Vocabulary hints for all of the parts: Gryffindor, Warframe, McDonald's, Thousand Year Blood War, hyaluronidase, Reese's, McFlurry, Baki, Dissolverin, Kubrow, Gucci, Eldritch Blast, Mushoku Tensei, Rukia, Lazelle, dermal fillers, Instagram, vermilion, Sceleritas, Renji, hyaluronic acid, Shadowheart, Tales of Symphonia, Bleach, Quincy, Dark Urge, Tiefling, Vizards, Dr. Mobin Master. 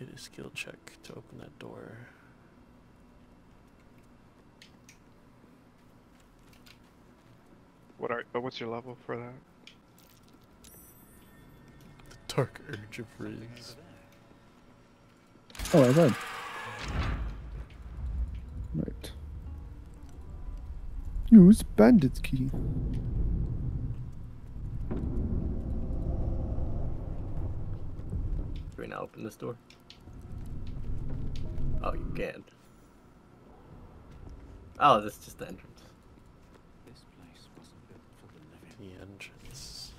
hit a skill check to open that door. What's your level for that? The Dark Urge of Rage. Oh, I read. Right. Use bandit's key. Can we now open this door? Oh, you can. Oh, this is just the entrance. This place wasn't built for the living. The entrance.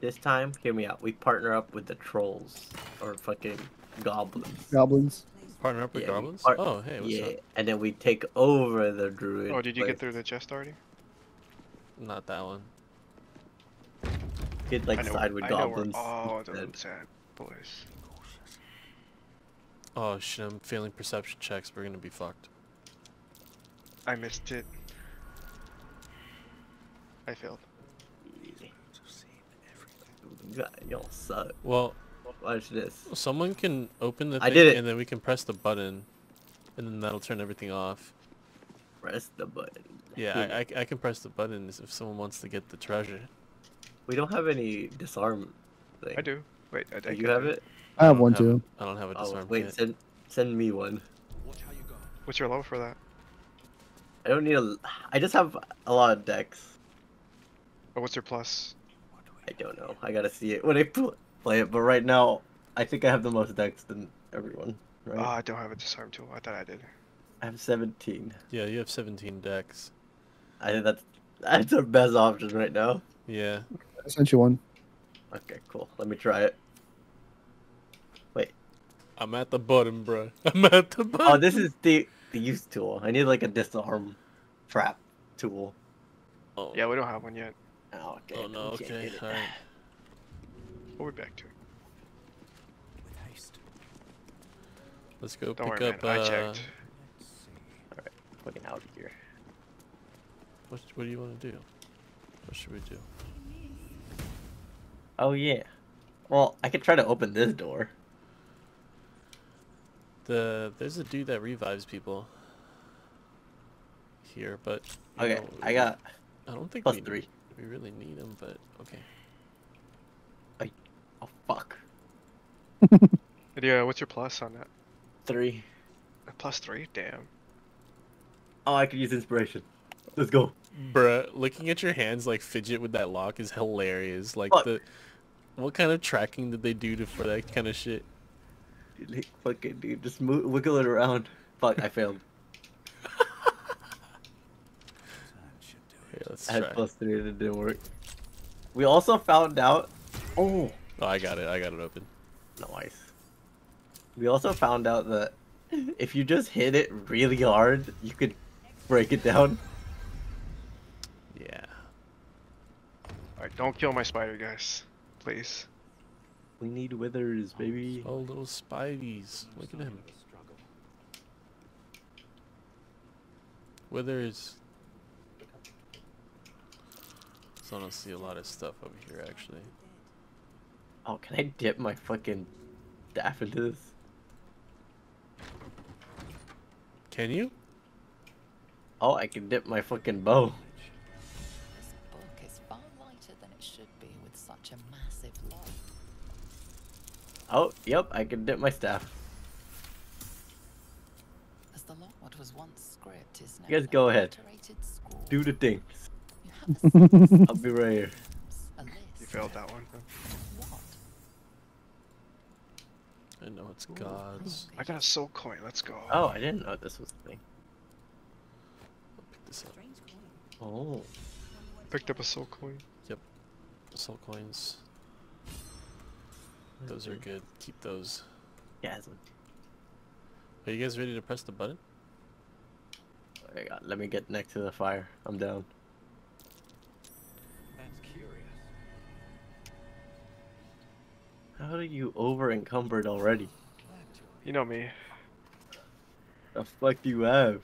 This time, hear me out. We partner up with the trolls or fucking goblins. Goblins. Partner up with goblins? Oh, hey, what's up? Yeah, and then we take over the druid. Oh, did you get through the chest already? Not that one. Get like side with goblins. Oh, those sad boys. Oh shit, I'm failing perception checks. We're gonna be fucked. I missed it. I failed. Easy. Y'all suck. Well, watch this. Someone can open the thing and then we can press the button, and then that'll turn everything off. Press the button. Yeah, I can press the button if someone wants to get the treasure. We don't have any disarm thing. I do. Wait, I do you have it? I have one too. I don't have a disarm. Wait, send me one. What's your level for that? I don't need a. I just have a lot of decks. Oh, what's your plus? I don't know. I gotta see it when I play it. But right now, I think I have the most decks than everyone. Right? Oh, I don't have a disarm tool. I thought I did. I have 17. Yeah, you have 17 decks. I think that's our best option right now. Yeah. I sent you one. Okay, cool. Let me try it. Wait. I'm at the bottom, bro. I'm at the bottom. Oh, this is the use tool. I need like a disarm trap tool. Oh. Yeah, we don't have one yet. Oh, okay. Oh, no, okay. All right. We'll be back to it. With haste. Let's go pick up. Man. I checked. All right. Fucking out of here. What do you want to do? What should we do? Oh yeah. Well, I could try to open this door. There's a dude that revives people here, but okay, know, I don't think we really need him, but okay. Oh fuck. Yeah, what's your plus on that? 3. A +3? Damn. Oh, I could use inspiration. Let's go. Bruh, looking at your hands like fidget with that lock is hilarious. Like fuck. What kind of tracking did they do for that kind of shit? Like, fuck it, dude. Just wiggle it around. Fuck, I failed. Here, let's try. I had +3 and it didn't work. We also found out... Oh, I got it open. Nice. We also found out that if you just hit it really hard, you could break it down. Yeah. Alright, don't kill my spider, guys. Please. We need withers, baby. Oh, little spideys. Look at him. Withers. So I don't see a lot of stuff over here, actually. Oh, can I dip my fucking staff into this? Can you? Oh, I can dip my fucking bow. A massive light. Oh, yep, I can dip my staff. As the lot what was once script is now. You guys go ahead. Do the thing. I'll be right here. You failed that one. What? I know it's gods. I got a soul coin, let's go. Oh, I didn't know this was the thing. I'll pick this up. Oh. Picked up a soul coin. Soul coins. Those are good. Keep those. Yeah. Are you guys ready to press the button? Oh my god, let me get next to the fire. I'm down. That's curious. How are you over encumbered already? You know me. The fuck do you have?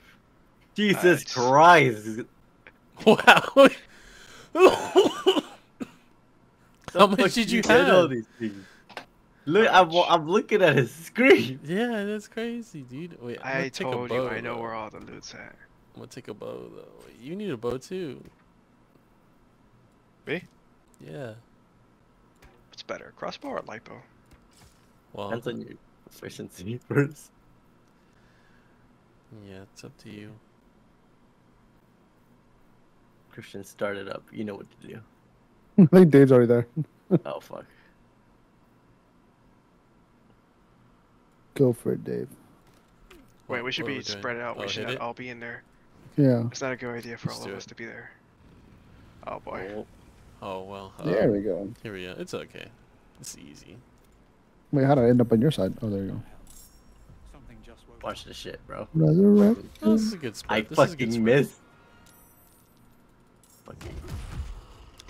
Jesus Christ! Wow! How much did you have? All these things? Look, I'm looking at his screen. Yeah, that's crazy, dude. Wait, I told you, I know where all the loot's at. I'm gonna take a bow though. You need a bow too. Me? Yeah. What's better, crossbow or light bow? Well, depends on your efficiency first. Yeah, it's up to you. Christian started up. You know what to do. I think Dave's already there. Oh fuck. Go for it, Dave. Wait, we should be spread out. We should all be in there. Yeah. It's not a good idea for all of us to be there. Oh boy. Oh well. There we go. Here we go. It's okay. It's easy. Wait, how did I end up on your side? Oh, there you go. Watch this shit, bro. Resurrect. Oh, this is a good spread. I fucking missed. Fucking.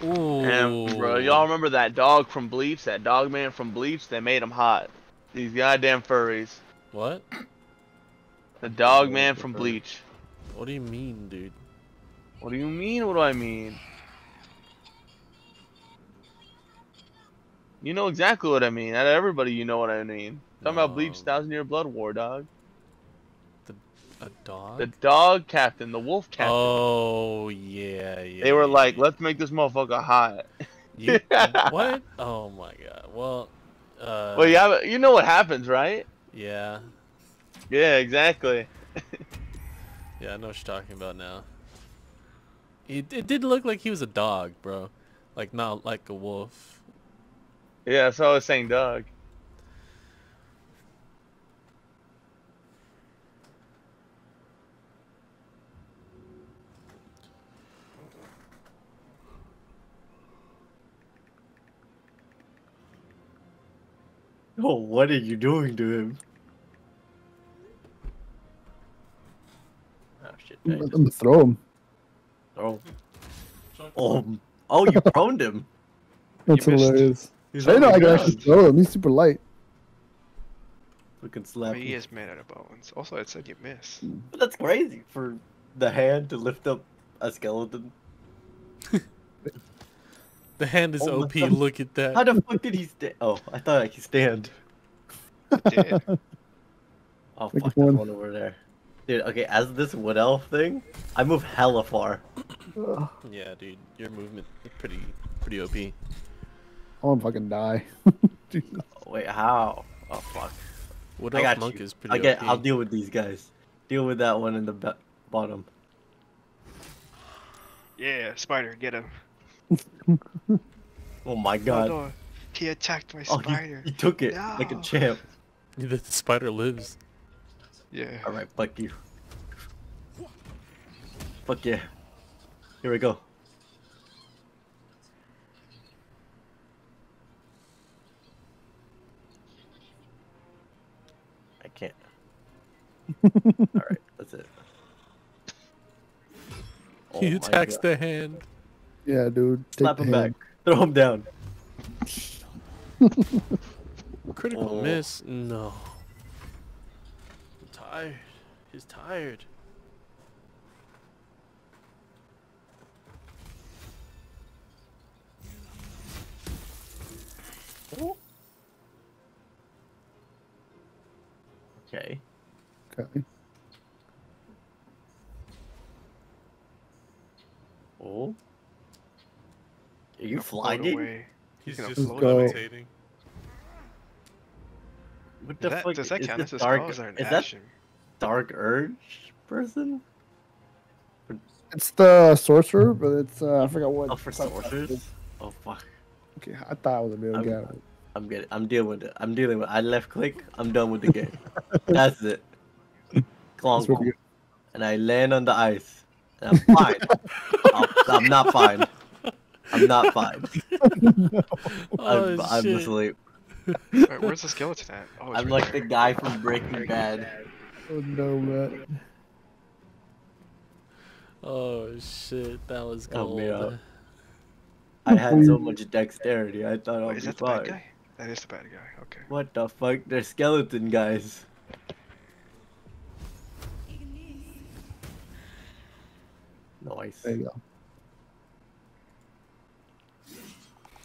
Ooh. Damn, bro. Y'all remember that dog from Bleach? That dog man from Bleach? They made him hot. These goddamn furries. What? The dog man from Bleach. What do you mean, dude? What do you mean? What do I mean? You know exactly what I mean. Out of everybody, you know what I mean. Talking about Bleach, Thousand Year Blood War, dog. A dog? The dog captain, the wolf captain. Oh, yeah, yeah. They were like, let's make this motherfucker hot. You, what? Oh, my God. Well, well, yeah, you know what happens, right? Yeah. Yeah, exactly. Yeah, I know what you're talking about now. It did look like he was a dog, bro. Like, not like a wolf. Yeah, so I was saying dog. Oh, what are you doing to him? Oh shit! I'm gonna throw him. Throw. Oh, you proned him. That's hilarious. I know I can actually throw him. He's super light. We can slap. He is made out of bones. Also, I said you miss. But that's crazy for the hand to lift up a skeleton. The hand is OP, look at that. How the fuck did he stand? Oh, I thought I could stand. I did. Oh, fuck, there's one over there. Dude, okay, as this wood elf thing, I move hella far. Yeah, dude, your movement is pretty OP. I'm gonna fucking die. Oh, wait, how? Oh, fuck. Wood elf monk is pretty OP. I'll deal with these guys. Deal with that one in the bottom. Yeah, spider, get him. Oh my god. Oh, no. He attacked my spider. He took it like a champ. The spider lives. Yeah. Alright, fuck you. Fuck yeah. Here we go. I can't. Alright, that's it. Oh, he attacks the hand. Yeah, dude. Slap him back. Throw him down. Critical miss. No. I'm tired. He's tired. Ooh. Okay. Okay. Oh. Are you flying? He's just levitating. What the fuck? Does that count as a spell? Is that Dark Urge person? It's the sorcerer, but it's I forgot what. Oh, for sorcerers? Oh fuck. Okay, I thought I was a real guy. I'm getting. I'm dealing with it. I'm dealing with. I left click. I'm done with the game. That's it. Clonk. And I land on the ice. And I'm fine. I'm not fine. I'm not fine. No. I'm asleep. Wait, where's the skeleton at? Oh, I'm like the guy from Breaking Bad. Oh no, man. Oh shit, that was cool. I had so much dexterity, I thought I'd be fine. Is that the bad guy? That is the bad guy, okay. What the fuck? They're skeleton guys. Nice. There you go.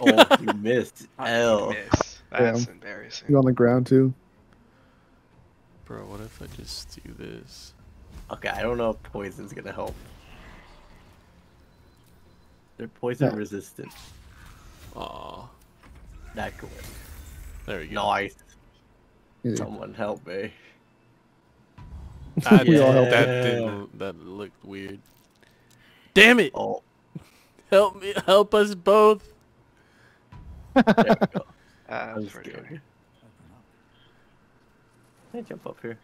Oh, you missed. L. Miss. That's embarrassing. You on the ground too? Bro, what if I just do this? Okay, I don't know if poison's gonna help. They're poison resistant. Aww. Not good. There we go. Nice. Easy. Someone help me. That looked weird. Damn it! Oh. Help me! Help us both! There we go. I'm scared. Can I jump up here?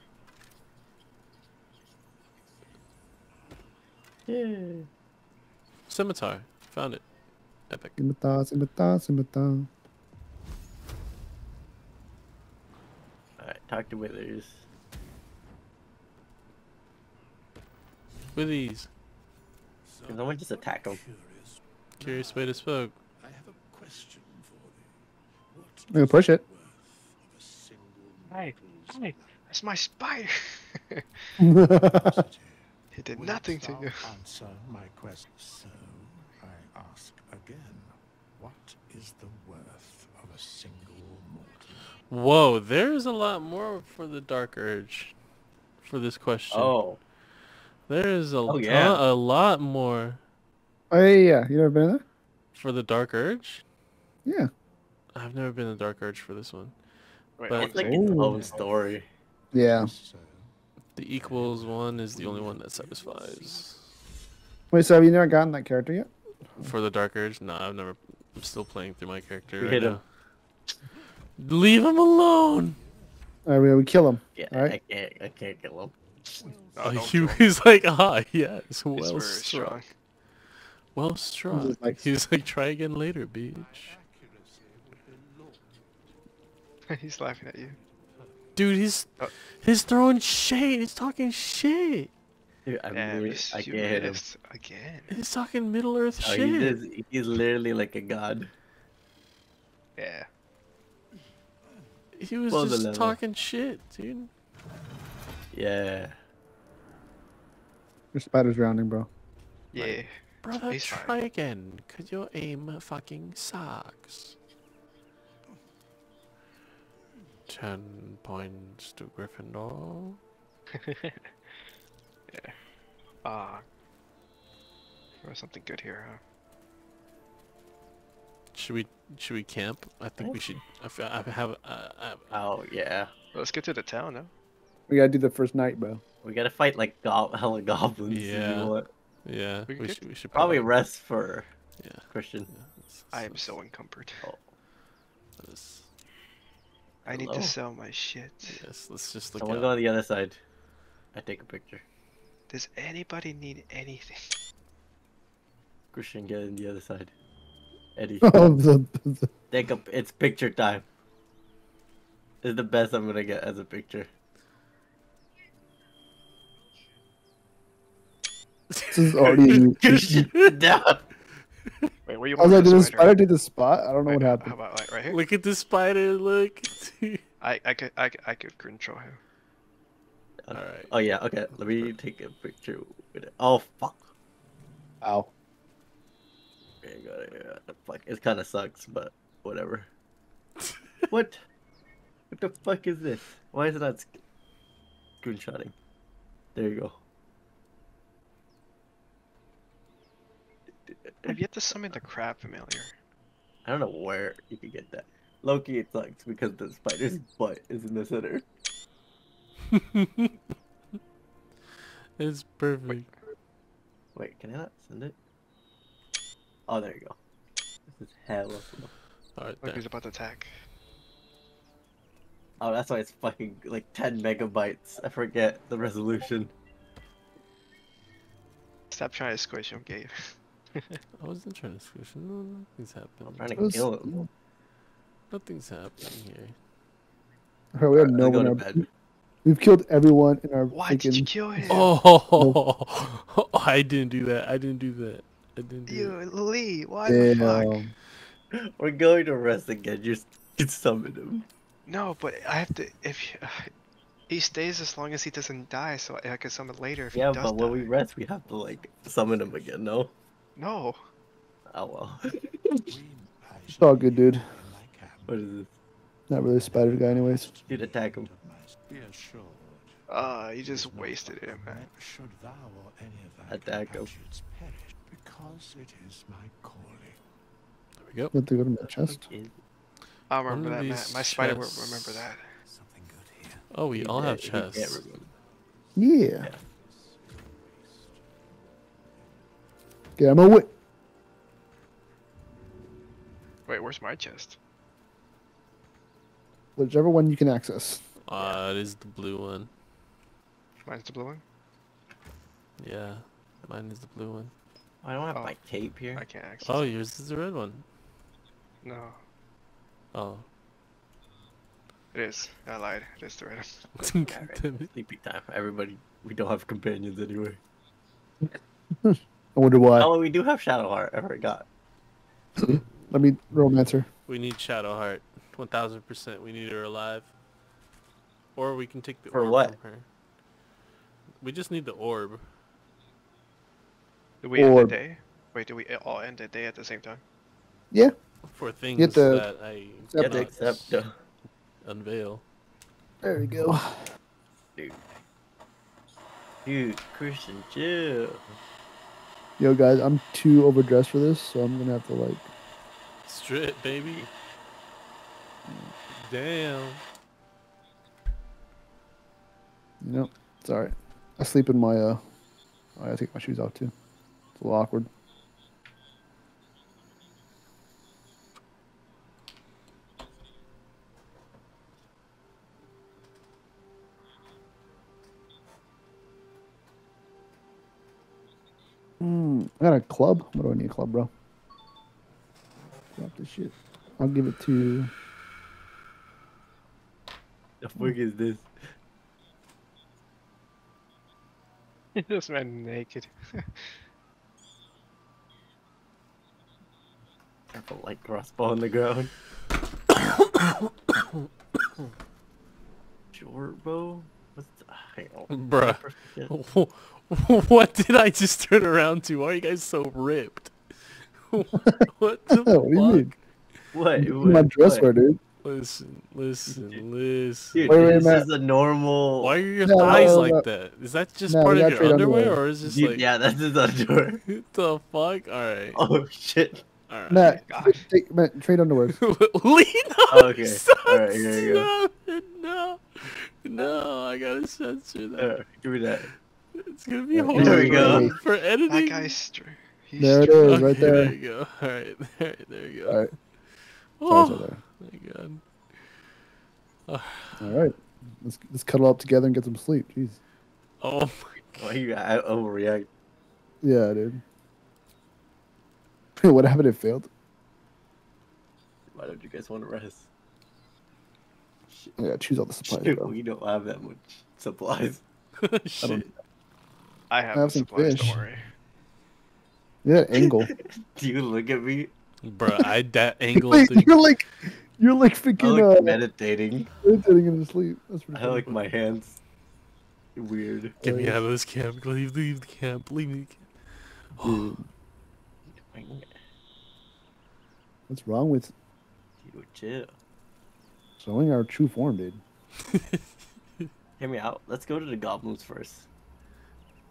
Yeah. Scimitar. Found it. Epic. Scimitar, scimitar, scimitar. Alright, talk to Withers. Withers. Can someone just attack him? Curious way to spoke. I have a question for you. I'm gonna push it. Hey, hey, that's my spider. He did nothing to you. Answer my question. So I ask again, what is the worth of a single mortal? Whoa, there's a lot more for the Dark Urge for this question. Oh. There's a lot more. Oh, yeah. You never been there? For the Dark Urge? Yeah. I've never been to Dark Urge for this one. Wait, but it's like its own story. Yeah. The equals one is the only one that satisfies. Wait, so have you never gotten that character yet? For the Dark Urge? No, I've never. I'm still playing through my character right now. Leave him alone! Alright, we kill him. Yeah, right? I can't kill him. Oh, he's like, ah, yeah, it's well struck. Well struck. He's like, try again later, bitch. He's laughing at you. Dude, he's throwing shade. He's talking shit. Dude, I can't hit him. Again. He's talking Middle Earth shit. He's literally like a god. Yeah. He was just talking shit, dude. Yeah. Your spider's rounding, bro. Yeah. Like, brother, try again. Cause your aim fucking sucks. 10 points to Gryffindor. Yeah. There was something good here, huh? Should we camp? I think we should. Oh yeah. Let's get to the town now. We gotta do the first night, bro. We gotta fight like hella goblins. Yeah. Yeah. We should probably rest for Christian. Yeah, I am so encumbered. Oh. I need to sell my shit. Yes, let's just look. Someone go on the other side. I take a picture. Does anybody need anything? Christian, get in the other side. Eddie. Take a. It's picture time. This is the best I'm gonna get as a picture. This is already down. Wait, where you want to do the spider? Did the spot? I don't know what happened. How about like right here? Look at the spider. Look. I could control him. All right. Oh yeah. Okay. Let me take a picture with it. Oh fuck. Ow. Fuck. It kind of sucks, but whatever. What? What the fuck is this? Why is it not screenshotting? There you go. I've yet to summon the crab familiar. I don't know where you could get that. Loki, it sucks because the spider's butt is in the center. It's perfect. Wait, can I not send it? Oh, there you go. This is hell of a... Alright, Loki's about to attack. Oh, that's why it's fucking like 10 megabytes. I forget the resolution. Stop trying to squish him, Gabe. I wasn't trying to squish him. Nothing's happening. I'm trying to kill him. Nothing's happening here. Right, we have no one. We've killed everyone in our. Why did you kill him? Oh, I didn't do that. I didn't do that. Lee, why the fuck? We're going to rest again. You can summon him. No, but I have to. He stays as long as he doesn't die, so I can summon later if he does. Yeah, but when we rest, we have to like summon him again. No. No. Oh well. It's all good, dude. What is this? Not really a spider guy anyways. Dude, attack him. You just wasted it, man. Attack him. There we go. Don't they go to my chest? I'll remember that, Matt. My spider won't remember that. Oh, we all have chests. Yeah. Get him away. Wait, where's my chest? Whichever one you can access. It is the blue one. Mine's the blue one? Yeah, mine is the blue one. I don't have my tape here. I can't access. Oh, yours is the red one. No. Oh. It is. I lied. It is the red one. Yeah, right. Sleepy time. Everybody, we don't have companions anyway. I wonder why. Oh, we do have Shadowheart. I forgot. Let me romance her. We need Shadowheart. 1000%. We need her alive. Or we can take the orb from her. We just need the orb. Do we end the day? Wait, do we all end the day at the same time? Yeah. For things that I get to accept. Unveil. There we go. Dude. Dude, Christian, chill. Yo, guys, I'm too overdressed for this, so I'm gonna have to, like... Strip, baby. Damn. Nope, it's alright. I sleep in my, I gotta take my shoes off, too. It's a little awkward. I got a club. What do I need a club, bro? Drop this shit. I'll give it to... The fuck is this? This man naked. I have a light crossbow on the ground. Short bow? What's the hell? Bruh. What did I just turn around to? Why are you guys so ripped? What the fuck? What? My dress wear, dude. Listen. Dude, this is a normal... Why are your thighs like that? Is that just part of your underwear? Or is this like... Yeah, that's his underwear. What the fuck? Alright. Oh, shit. Alright. Matt, trade underwear. Lean on. Okay. Alright, here you go. No, I gotta censor that. Alright, give me that. It's gonna be hard. There we go. For editing. That guy's... There it is, right there. There you go. Alright, there you go. Alright. Oh. My God. All right, let's cuddle up together and get some sleep. Jeez. Oh my God, I overreact. Yeah, dude. What happened? It failed. Why don't you guys want to rest? Shit. Yeah, choose all the supplies. Shit, we don't have that much supplies. Shit. I have some supplies. Fish. Don't worry. Yeah, angle. Do you look at me? Bro, that angle. Wait, you're like freaking meditating in the sleep. That's pretty cool. Like my hands. Weird. Get me out of this camp. Leave the camp. Leave me. Oh. What's wrong with? Dude, chill. Showing our true form, dude. Hear me out. Let's go to the goblins first.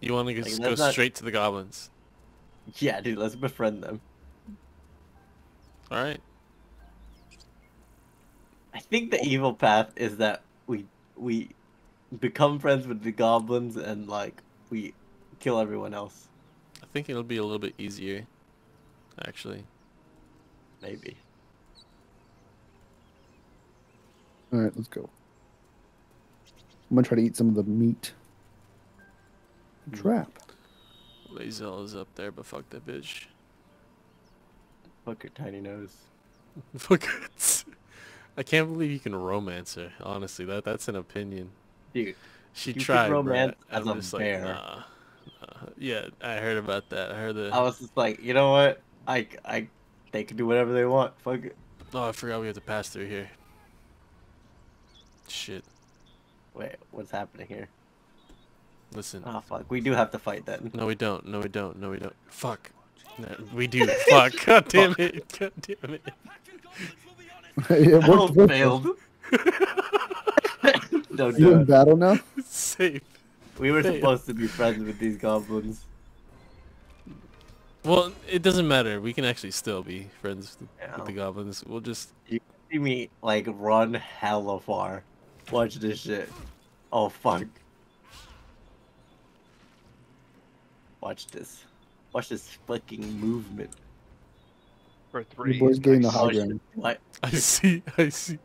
You want to just go straight to the goblins? Yeah, dude. Let's befriend them. All right. I think the evil path is that we become friends with the goblins and like we kill everyone else. I think it'll be a little bit easier, actually. Maybe. All right, let's go. I'm gonna try to eat some of the meat. Trap. Lazelle is up there, but fuck that bitch. Fuck her tiny nose. Fuck it. I can't believe you can romance her. Honestly, that's an opinion. Dude, she tried. Romance as a bear. Like, nah. Yeah, I heard about that. I was just like, you know what? They can do whatever they want. Fuck it. Oh, I forgot we have to pass through here. Shit. Wait, what's happening here? Listen. Oh fuck, we do have to fight then. No, we don't. Fuck. We do. Fuck. God damn it. God damn it. Yeah, what failed. Don't do you in battle now? Safe. We were supposed to be friends with these goblins. Well, it doesn't matter. We can actually still be friends with the goblins. We'll just... You see me, like, run hella far. Watch this shit. Oh, fuck. Watch this. Watch this fucking movement. For three. The boy's getting the high ground. I see Christian.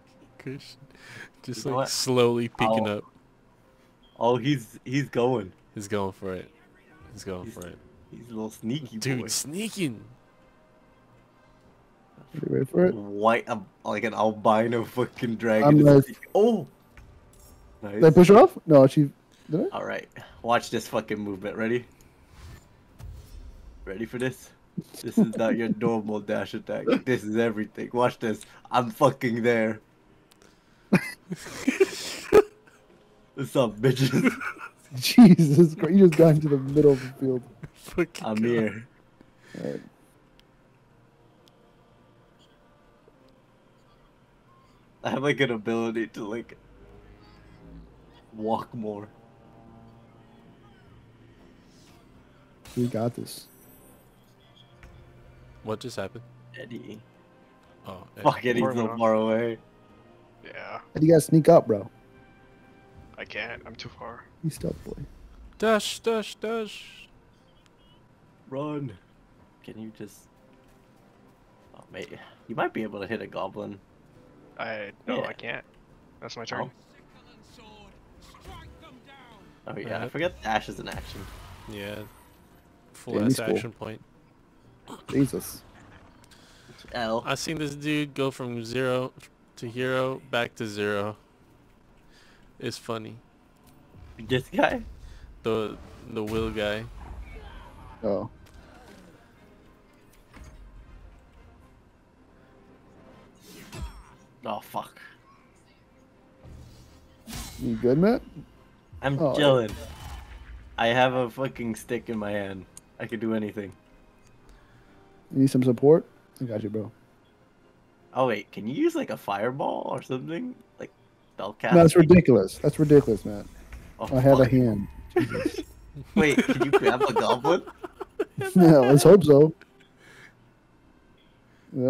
Just, like, slowly peeking up. Oh, he's going. He's going for it. He's going for it. He's a little sneaky boy. Sneaking. Wait for it. White, like an albino fucking dragon. Oh! Nice. Did I push her off? No, she... Did I? Alright. Watch this fucking movement. Ready? Ready for this? This is not your normal dash attack. This is everything. Watch this. I'm fucking there. What's up, bitches? Jesus Christ, you just got into the middle of the field. Fucking I'm God. Here. Right. I have like an ability to like walk more. We got this. What just happened? Eddie. Oh, Eddie. Fuck, Eddie's so far away. Yeah. How do you guys sneak up, bro? I can't. I'm too far. You stealth boy. Dash, dash, dash. Run. Can you just... Oh, mate. You might be able to hit a goblin. No, I can't. That's my turn. Oh yeah, I forget dash is an action. Yeah. Full-ass action point. Jesus. L. I seen this dude go from zero to hero, back to zero. It's funny. This guy? The Will guy. Oh. Oh fuck. You good, Matt? I'm chilling. I have a fucking stick in my hand. I could do anything. You need some support? I got you, bro. Oh wait, can you use like a fireball or something? Like spell cast? No, that's ridiculous. That's ridiculous, Matt. Oh, I had a hand. Wait, can you grab a goblin? Yeah, let's hope so. Yeah,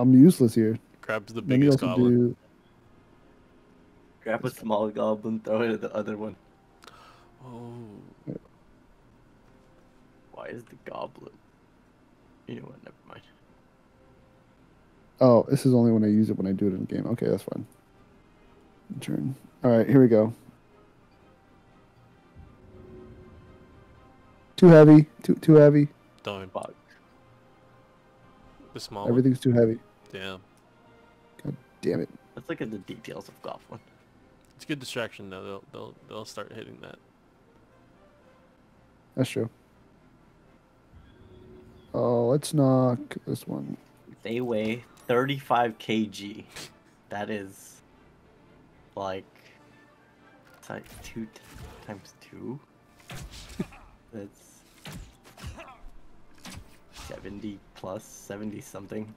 I'm useless here. Grabs the biggest goblin. Grab a small goblin, throw it at the other one. Oh. Yeah. Why is the goblin? You know what? Never mind. Oh, this is only when I use it when I do it in the game. Okay, that's fine. Turn. All right, here we go. Too heavy. Too heavy. Don't bug. The small. Everything's too heavy. Damn. God damn it. Let's look at the details of Goblin. It's a good distraction though. They'll start hitting that. That's true. Oh, let's knock this one. They weigh 35 kg. That is like two times two. That's 70 plus 70 something.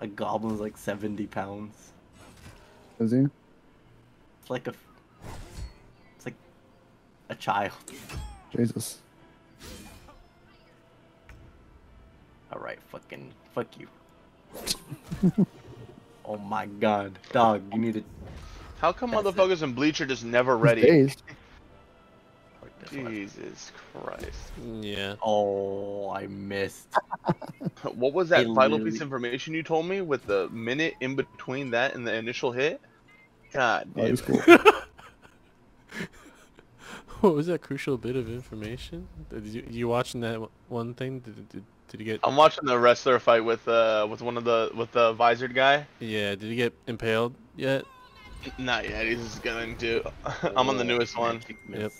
A goblin's like 70 pounds. Is he? It's like a. It's like a child. Jesus. Alright, fucking. Fuck you. Oh my god. Dog, you need to. How come motherfuckers in Bleach are just never ready? Jesus Christ. Yeah. Oh, I missed. What was that final piece of information you told me with the minute in between that and the initial hit? God damn. Cool. What was that crucial bit of information? Did you watching that one thing? Did you get? I'm watching the wrestler fight with the visored guy. Yeah. Did he get impaled yet? Not yet. He's just going to. I'm on the newest one. Yep.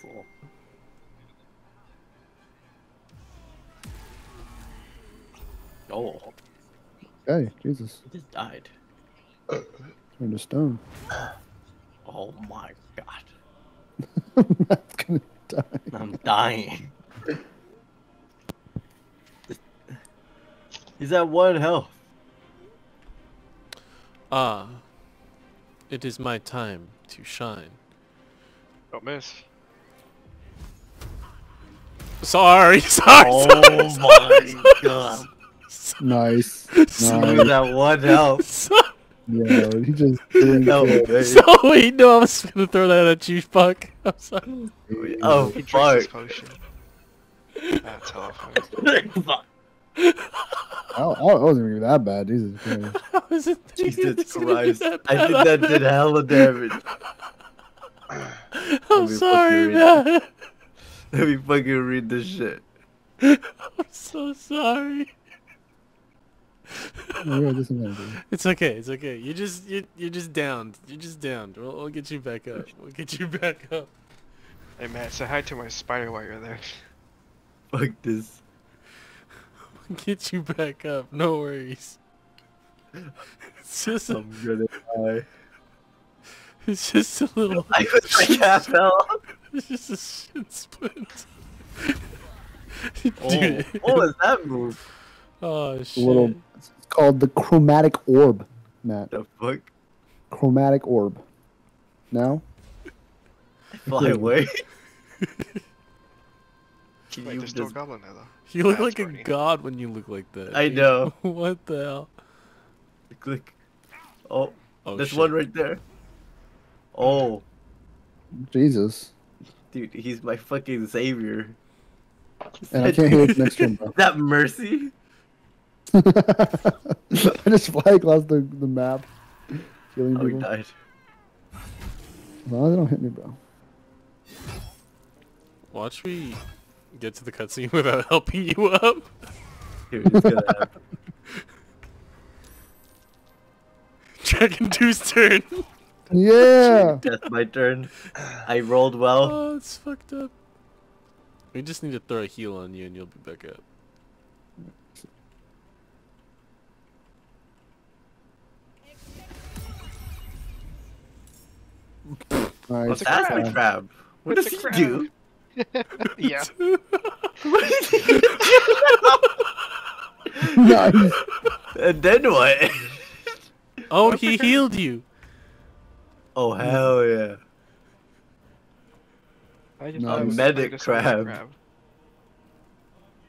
Oh. Hey, Jesus. He just died. Turned to stone. Oh my god. I'm not gonna die. I'm dying. He's at 1 health. Ah, it is my time to shine. Don't miss. Sorry. Oh my god. Nice. He's at 1 health. Yeah, he just didn't know. So he knew I was gonna throw that at you, fuck. I'm sorry. Oh, he drinks his potion. That's awful. I wasn't even that bad. Jesus Christ. Jesus Christ. I think that did hella damage. I'm sorry, man. Let me fucking read this shit. I'm so sorry. It's okay. It's okay. You're just downed. You're just downed. We'll get you back up. We'll get you back up. Hey Matt, say hi to my spider while you're there. Fuck this. We'll get you back up. No worries. It's just. I'm gonna die. It's just a little. I was like half hell. It's just a shit splint. Dude. Oh, what was that move? Oh shit. It's called the chromatic orb, Matt. The fuck? Chromatic orb. No? Fly away. Wait, there's no goblin there, though. You look like a god when you look like that. I know. What the hell? Click. Oh, there's one right there. Oh. Jesus. Dude, he's my fucking savior. And I can't hear the next one, bro. Is that Mercy? I just fly-glassed the map. Oh, he died. As long as they don't hit me, bro. Watch me get to the cutscene without helping you up. Dude, it's gonna happen. Dragon 2's turn. Yeah! That's my turn. I rolled well. Oh, it's fucked up. We just need to throw a heal on you and you'll be back up. Nice. That's a crab. What does he do? Yeah. What did he do? Nice. And then what? Oh, he healed you. Oh hell yeah. A medic crab.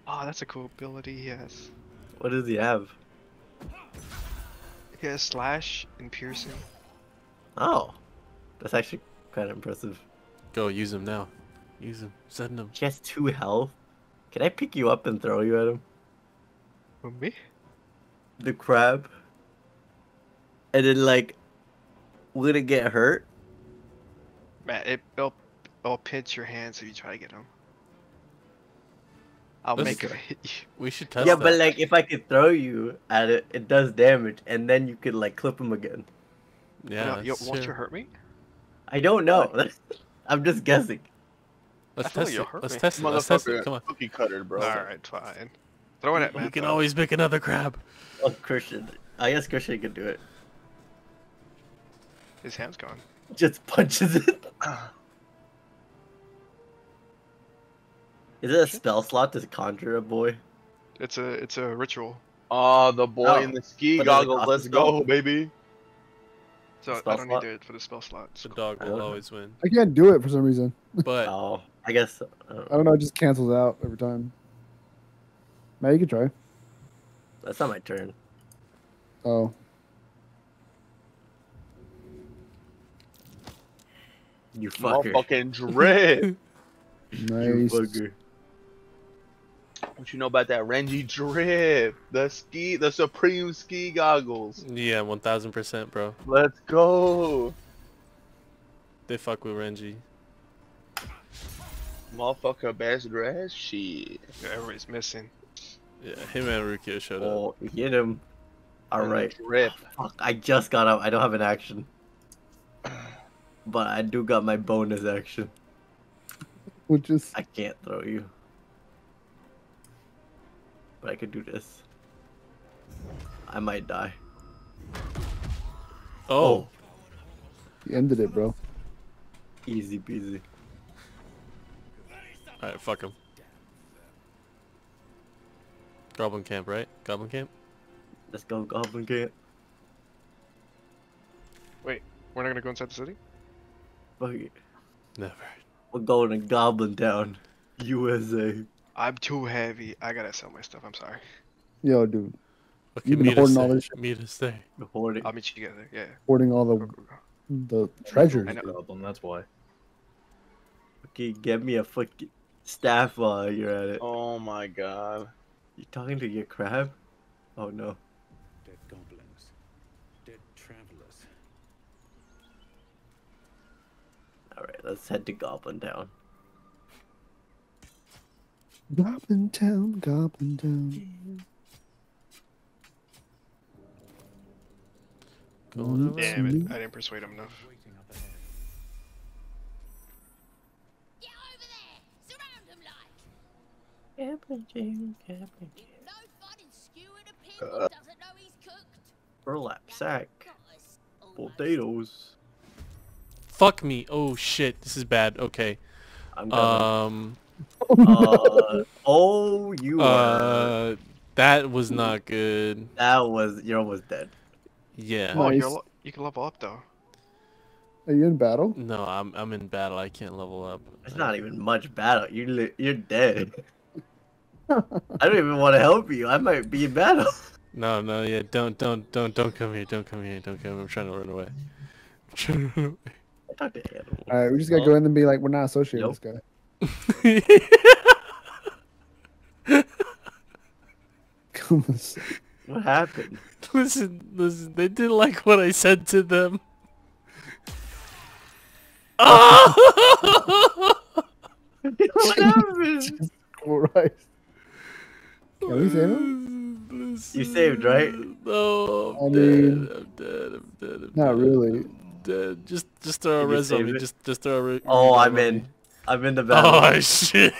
Oh, that's a cool ability he has. What does he have? He has slash and piercing. Oh. That's actually kind of impressive. Go use him now. Use him. Send him. He has 2 health. Can I pick you up and throw you at him? For me? The crab. And then like, will it get hurt? Man, it'll pinch your hands if you try to get him. I'll make him hit you. We should test that. But like, if I could throw you at it, it does damage, and then you could like clip him again. Yeah. No, won't you hurt me? I don't know. I'm just guessing. Let's test it. Let's test it. Come on. Cookie cutter, bro. All right, fine. Throw it at me. You can always make another crab. Oh, Christian. I guess Christian can do it. His hand's gone. Just punches it. Is it a spell slot to conjure a boy? It's a ritual. The boy in the ski goggles. Let's go, baby. So I don't need it for the spell slot. The dog will always win. I can't do it for some reason. But I guess I don't know. It just cancels out every time. Matt, you can try. That's not my turn. Oh. You fucker. Fucking dread. Nice. You bugger. What you know about that Renji drip? The Supreme Ski Goggles. Yeah, 1000%, bro. Let's go. They fuck with Renji. Motherfucker, best dress shit. Yeah, everybody's missing. Yeah, him and Rukia showed up. Oh, hit him. All right. Drip. Oh, fuck, I just got up. I don't have an action. But I do got my bonus action. Which is... I can't throw you. But I could do this. I might die. Oh. You ended it, bro. Easy peasy. Alright, fuck him. Goblin camp, right? Goblin camp? Let's go, Goblin Gate. Wait, we're not gonna go inside the city? Fuck it. Never. We're going to Goblin Town, USA. I'm too heavy. I gotta sell my stuff. I'm sorry. Yo, dude. Okay, you've been hoarding all this shit. Meet us there. Hoarding. I'll meet you guys there. Yeah. Hoarding all the treasures. I know. That's why. Okay, get me a fucking staff while you're at it. Oh my god. You talking to your crab? Oh no. Dead goblins. Dead travelers. Alright, let's head to Goblin Town. Goblin Town, Goblin Town. Damn it, I didn't persuade him enough. Get over there! Surround him like! Goblin Town, Goblin Town. Doesn't know he's cooked. Burlap sack. Potatoes. Fuck me. Oh shit. This is bad. Okay. I'm done. Oh, you are. That was not good. That was. You're almost dead. Yeah. Oh, you're, you can level up though. Are you in battle? No, I'm in battle. I can't level up. It's not even much battle. You're dead. I don't even want to help you. I might be in battle. No, no, yeah, don't come here, don't come here. I'm trying to run away. I'm trying to run away. I talk to animals. All right, we just gotta go in and be like, we're not associated with this guy. Come on. What happened? Listen, they didn't like what I said to them. Oh! What happened? Christ. Can we save him? You saved, right? No, I'm dead. Not really. I'm dead. Just throw a res on me. Just throw a res. Oh, I'm in. I'm in the battle. Oh shit!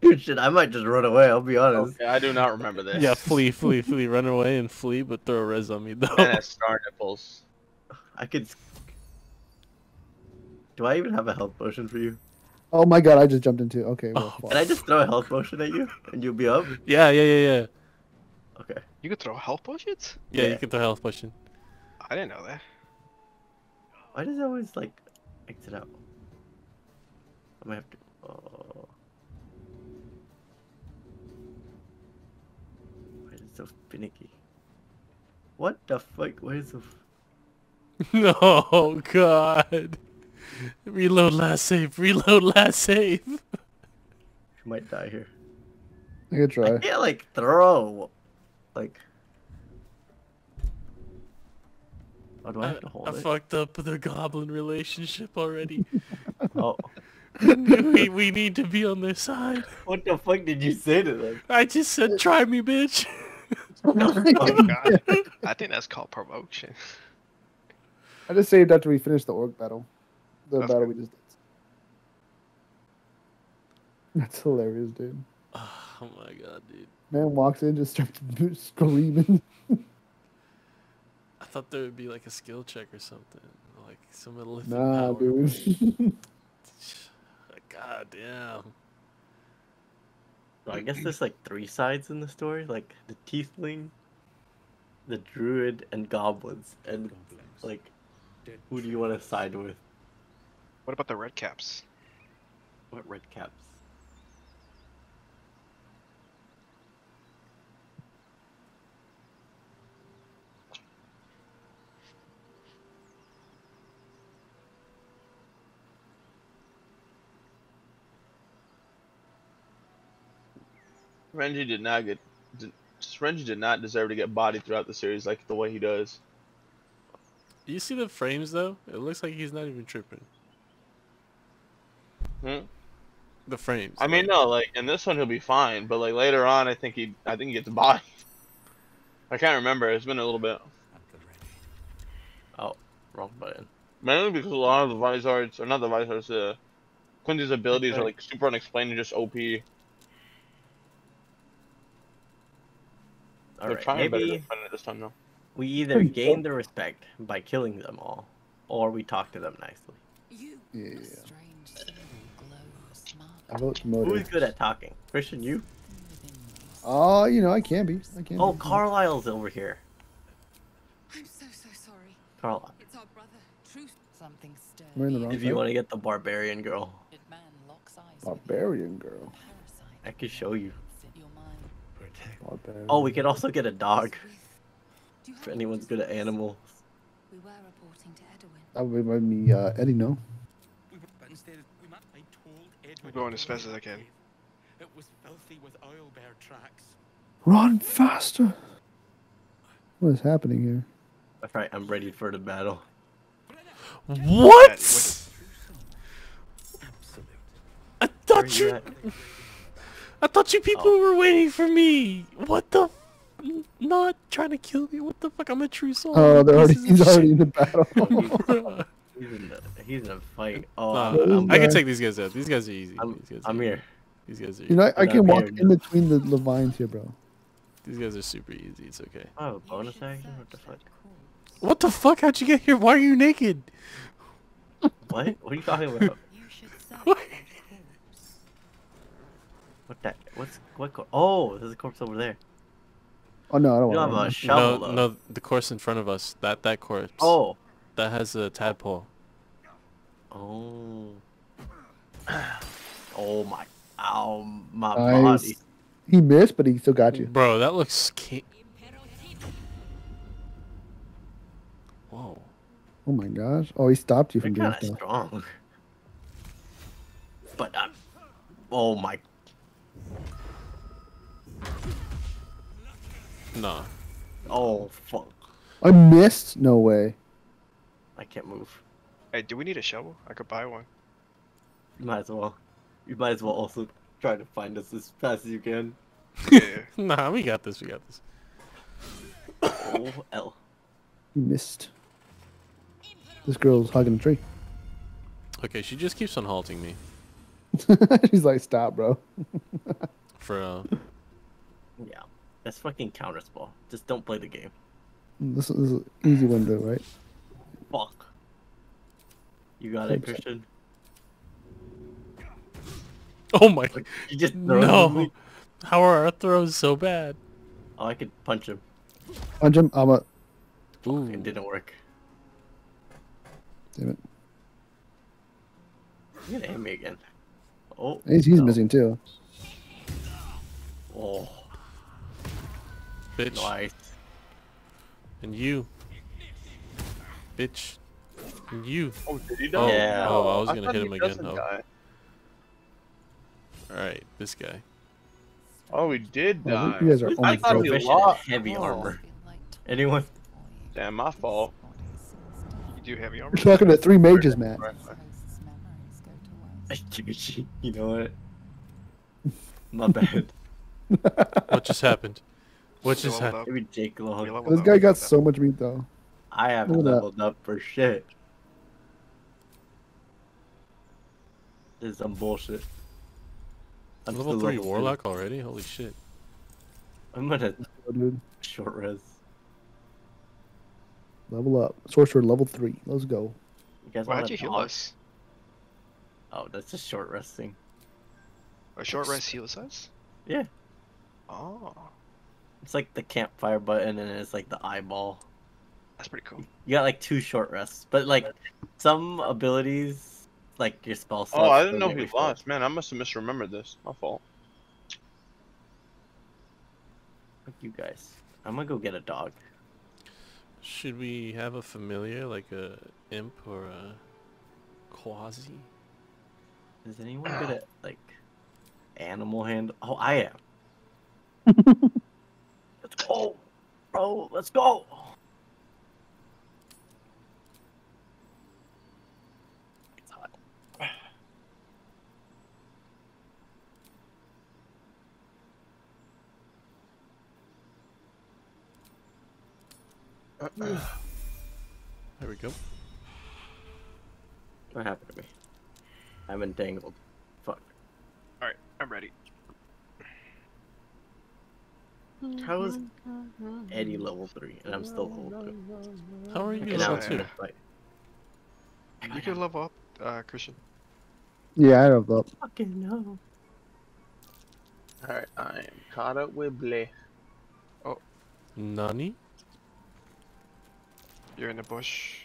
Dude, shit, I might just run away. I'll be honest. Okay, I do not remember this. Yeah, flee. Run away and flee, but throw a res on me though. And that's star nipples. I could. Do I even have a health potion for you? Oh my god, I just jumped into okay. Well, oh, can I just throw a health potion at you and you'll be up? Yeah. Okay. You can throw health potions? Yeah, you can throw health potion. I didn't know that. Why does it always like exit out? I might have to. Oh. Why is it so finicky? What the fuck? Why is it so. No, god. Reload last save. Reload last save. You might die here. I could try. I can't like throw. Like. Oh, do I have to hold it? I fucked up the goblin relationship already. Oh. we need to be on their side. What the fuck did you say to them? I just said, "Try me, bitch." Oh my god. I think that's called promotion. I just saved after we finished the orc battle. The battle we just did. That's hilarious, dude. Oh my god, dude. Man walks in, just starts screaming. I thought there would be like a skill check or something. Like some little power. Dude. God damn. Well, I guess there's like three sides in the story. Like the tiefling, the druid, and goblins. And like, who do you want to side with? What about the red caps? What red caps? Renji did not deserve to get bodied throughout the series like the way he does. Do you see the frames though? It looks like he's not even tripping. Hmm? The frames. I mean, no, like in this one he'll be fine, but like later on, I think he gets bodied. I can't remember. It's been a little bit. Oh, wrong button. Mainly because a lot of the Vizards, or not the Vizards, the Quincy's abilities are like super unexplained and just OP. Alright, maybe this time, though. We either gain their respect by killing them all, or we talk to them nicely. Yeah. Who's good at talking? Christian, you? You know, I can be. Oh, Carlisle's over here. I'm so sorry. Carlisle. It's our brother. Truth. Something stirred. We're in the wrong. If you want to get the barbarian girl. Barbarian girl. I could show you. Barbarian. Oh, we could also get a dog. If anyone's good at animals. We were reporting to Edwin. That would remind me, Eddie, no? I'm going as fast as I can. It was filthy with oil bear tracks. Run faster! What is happening here? That's right, I'm ready for the battle. What? I thought you people were waiting for me. What the? Not trying to kill me. What the fuck? I'm a true soul. Oh, he's already in the battle. he's in a fight. Oh, I can take these guys out. These guys are easy. I'm here. These guys are. You know, I can walk in between the levines here, bro. These guys are super easy. It's okay. Oh, bonus action. What the fuck? What the fuck? How'd you get here? Why are you naked? What? What are you talking about? What? What? Oh, there's a corpse over there. Oh no, I don't want to. A shovel, no, the corpse in front of us. That corpse. Oh. That has a tadpole. Oh. Oh my. Ow, my body. He missed, but he still got you. Bro, that looks scary. Whoa. Oh my gosh. Oh, he stopped you from doing that. Strong. But I'm. Oh my. No. Oh fuck. I missed? No way. I can't move. Hey, do we need a shovel? I could buy one. You might as well. You might as well also try to find us as fast as you can. Yeah. Nah, we got this. We got this. Oh, L. You missed. This girl's hugging a tree. Okay, she just keeps on halting me. She's like, stop, bro. For real. Yeah. That's fucking counter spell. Just don't play the game. This is an easy one though, right? Fuck. You got it, Christian. Oh my! You just no. How are our throws so bad? Oh, I could punch him. Punch him. I'm a. Ooh, it didn't work. Damn it! You're gonna hit me again. Oh. He's missing too. Oh. Bitch. Nice. And you. Bitch. And you. Oh, did he die? Yeah. Oh, I was going to hit him again. Oh. Alright, this guy. Oh, he did die. You guys are only heavy armor. Anyone? Damn, my fault. You do heavy armor. You're talking to three mages, Matt. You know what? My bad. What just happened? What just happened? It would take long. This guy got so much meat, though. I haven't leveled up for shit. This is some bullshit. I'm level 3 warlock already? Holy shit. I'm gonna short res. Level up. Sorcerer level 3. Let's go. Why'd you heal us? Oh, that's a short rest thing. A short rest heals us? Yeah. Oh. It's like the campfire button, and it's like the eyeball. That's pretty cool. You got like 2 short rests, but like some abilities, like your spell slots. Oh, I didn't know we lost. Man, I must have misremembered this. My fault. Fuck you guys. I'm gonna go get a dog. Should we have a familiar, like a imp or a quasi? Is anyone good at like animal handle? Oh, I am. Oh, bro, let's go. It's hot. There we go. What happened to me? I'm entangled. Fuck. All right, I'm ready. How is Eddie level 3 and I'm still level 2? How are you level 2? You can level up, Christian. Yeah, I leveled up. Fucking no. Alright, I'm caught up with Bleh. Oh. Nani? You're in the bush.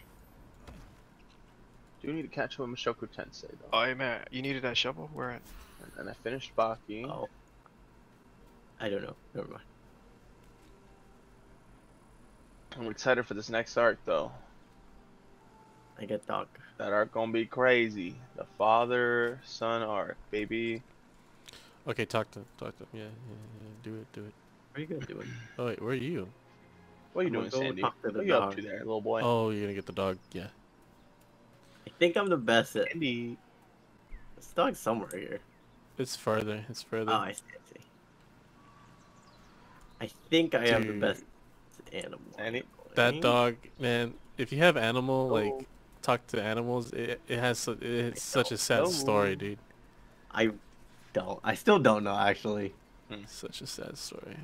Do you need to catch up with Mushoku Tensei, though? Oh, hey, man. You needed that shovel? Where at? And I finished Baki. Oh. I don't know. Never mind. I'm excited for this next arc, though. I get dark. That arc gonna be crazy. The father-son arc, baby. Okay, talk to him. Yeah. Do it. What are you gonna do it? Oh wait, where are you? What are you doing, Sandy? What are you up to there, little boy? Oh, you're gonna get the dog, yeah. I think I'm the best at... Sandy! This dog's somewhere here. It's further. Oh, I see. I think I am the best animal. Sandy? That dog, man, if you have animal, like, talk to animals, it's such a sad story, dude. I still don't know, actually. Such a sad story.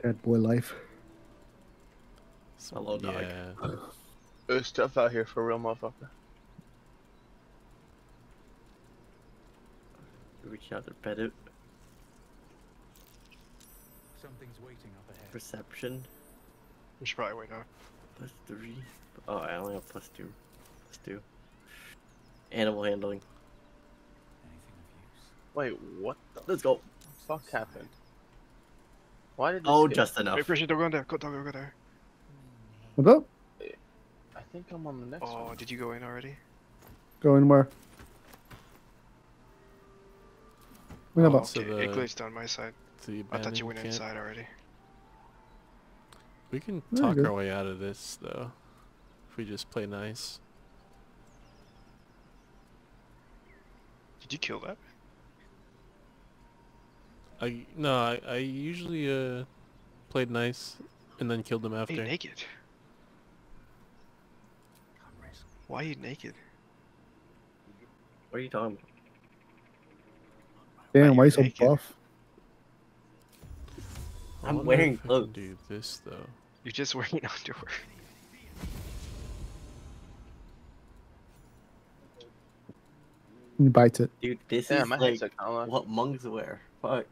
Sad boy life. Hello, dog. Yeah. It's tough out here for a real motherfucker. Reach out to pet it. Something's waiting up ahead. Perception. We should probably wait up. +3. Oh, I only have +2. +2. Animal handling. Wait, what the... Let's go. What the fuck happened? Why did this... Oh, just enough. I appreciate it. Go in there. Go there. What's up? I think I'm on the next one. Oh, did you go in already? Go in where? What about? Okay. It glitched on my side. I thought you went inside already. We can talk our way out of this, though. If we just play nice. Did you kill that? No, I usually played nice and then killed them after. Why are you naked? Why are you naked? What are you talking about? Damn, why are you so buff? I'm wearing clothes. Do this though. You're just wearing underwear. He bites it. Dude, this is like what monks wear. Fuck.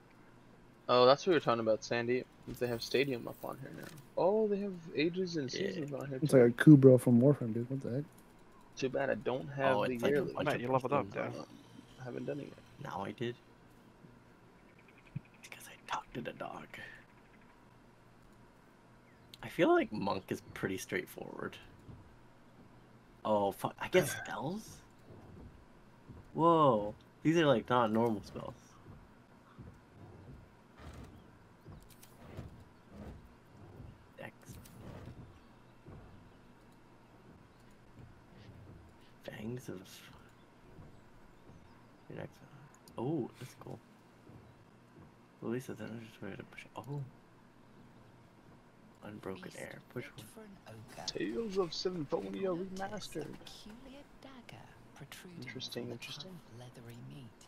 Oh, that's what we were talking about, Sandy. They have Stadium up on here now. Oh, they have ages and seasons on here. It's like a Kubrow from Warframe, dude. What the heck? Too bad I don't have the yearly. Matt, you leveled up, dude. I haven't done it yet. Now I did. Because I talked to the dog. I feel like monk is pretty straightforward. Oh, fuck. I guess spells? Whoa. These are like not normal spells. Fangs of... Your next one. Oh, that's cool. Well, at least I don't just ready to push. Oh. Unbroken air. Push one. Tales of Symphonia remastered. Interesting. Leathery meat.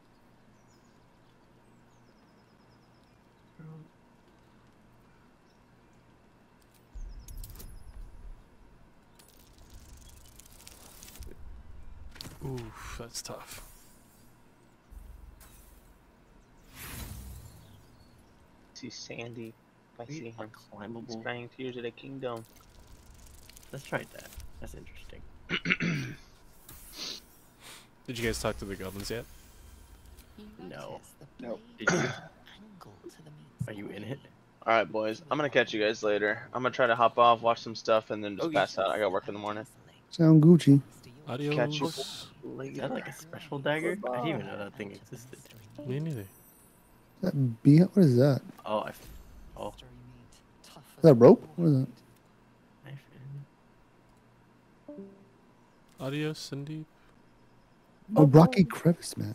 Oof, that's tough. See Sandy. I see him climbable. Crying tears of the kingdom. Let's try that. That's interesting. Did you guys talk to the goblins yet? No. Did you? Are you in it? Alright, boys. I'm gonna catch you guys later. I'm gonna try to hop off, watch some stuff, and then just pass out. I got work in the morning. Sound Gucci. Adios. Catch you later. Is that like a special dagger? Goodbye. I didn't even know that thing existed. Me neither. That beat? What is that? Oh. Is that rope? What is that? Adios, Sandeep. Oh, rocky crevice, man.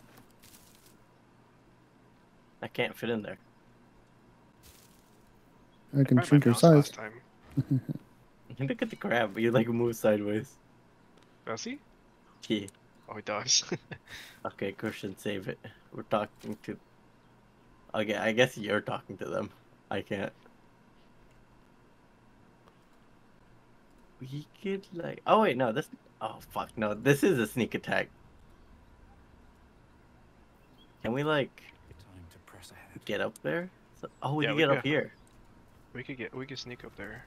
I can't fit in there. I can shrink your size. Look at the crab, but you like move sideways. Does he? Yeah. Oh, he does. Okay, Christian, save it. We're talking to... Okay, I guess you're talking to them. I can't. We could like... Oh wait, no, this... Oh fuck, no, this is a sneak attack. Can we like get up there? Oh, we can get up here. We could sneak up there.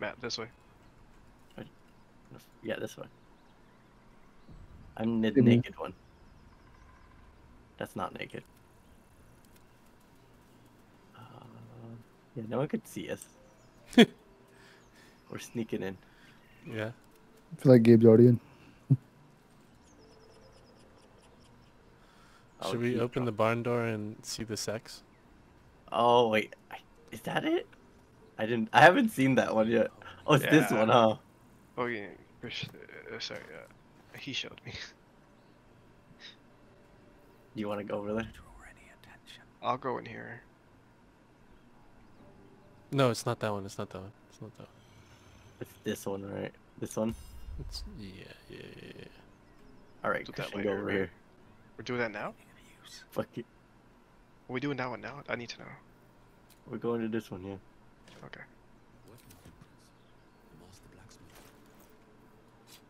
Matt, this way. Yeah, this way. I'm the naked one. That's not naked. Yeah, no one could see us. We're sneaking in. Yeah. I feel like Gabe's already in. Should we open the barn door and see the sex? Oh wait, is that it? I haven't seen that one yet. Oh, it's this one, huh? Oh yeah, sorry. He showed me. Do you want to go over there? I'll go in here. No, it's not that one. It's not that one. It's not that one. It's this one, right? This one. It's, yeah. All right, Christian, go over here. We're doing that now? Fuck it. Are we doing that one now? I need to know. We're going to this one, yeah. Okay.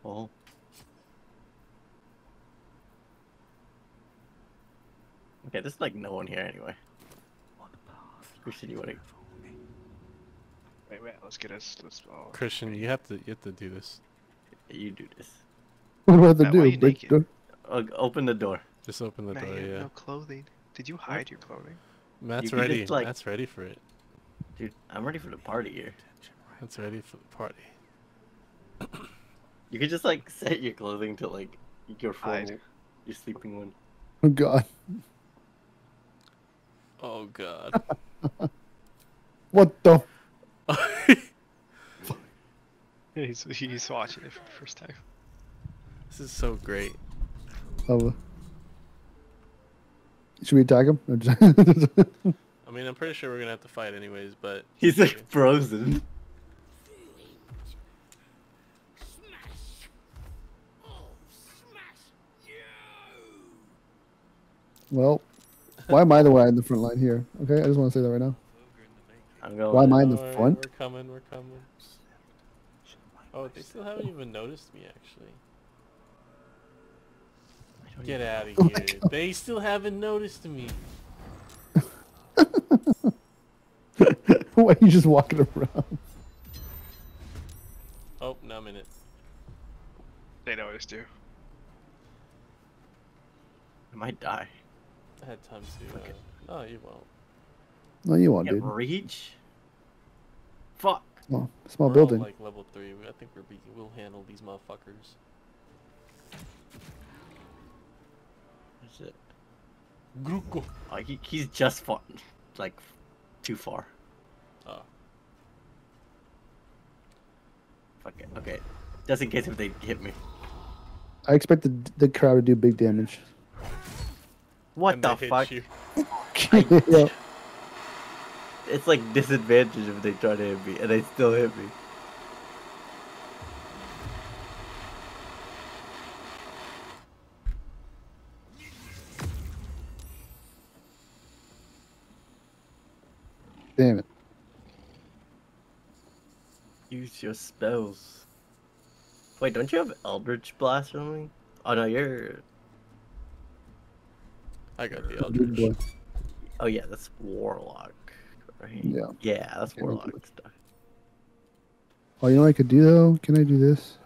Oh. Okay, there's like no one here anyway. Christian, you want to? Wait. Let's get us. Christian, you have to do this. You do this. What do I have to do? Break the door? Open the door. Just open the door. Yeah. No clothing. Did you hide your clothing? Matt's ready. Just, like... Matt's ready for it. Dude, I'm ready for the party here. Matt's ready for the party. You could just like set your clothing to like your hide. Your sleeping one. Oh god. Oh god. What the? He's watching it for the first time. This is so great. Should we attack him? I mean, I'm pretty sure we're gonna have to fight anyways, but he's like frozen. Smash. Oh, smash you. Well, why am I the one in the front line here? Okay, I just want to say that right now. I'm going. Why am I in the front? We're coming. Oh, they still haven't even noticed me actually. Get out of here. They still haven't noticed me. Why are you just walking around? Oh, no, I'm in it. They noticed you. I might die. I had time to. Okay. No, you won't. No, you won't, dude. Reach? Fuck. Oh, small building. Like level 3. I think we'll handle these motherfuckers. It. Gruko. Oh, he's just far, like too far. Oh. Fuck it. Okay. Just in case if they hit me. I expect the crowd to do big damage. What the fuck? Yeah. It's like disadvantage if they try to hit me and they still hit me. Damn it. Use your spells. Wait, don't you have Eldritch Blast or something? Oh no, you're... I got the Eldritch. Oh yeah, that's Warlock, right? Yeah. Yeah, that's Warlock stuff. Oh, you know what I could do though? Can I do this?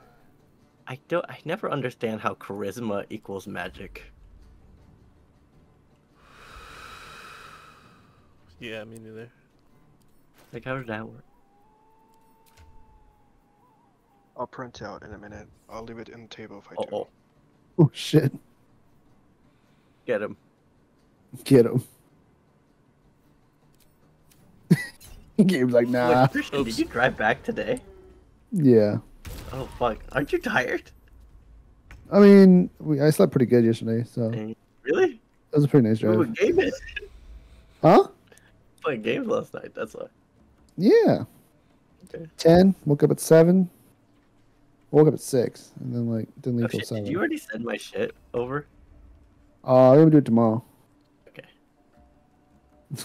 I never understand how Charisma equals magic. Yeah, me neither. Like, how does that work? I'll print out in a minute. I'll leave it in the table if I do. Oh, shit. Get him. Gabe's like, nah. Wait, Christian, did you drive back today? Yeah. Oh, fuck. Aren't you tired? I mean, I slept pretty good yesterday, so. Really? That was a pretty nice drive. What game is it? Huh? Playing games last night, that's why. Yeah. Okay. 10. Woke up at 7. Woke up at 6, and then like didn't leave till 7. Did you already send my shit over? I'm gonna do it tomorrow. Okay.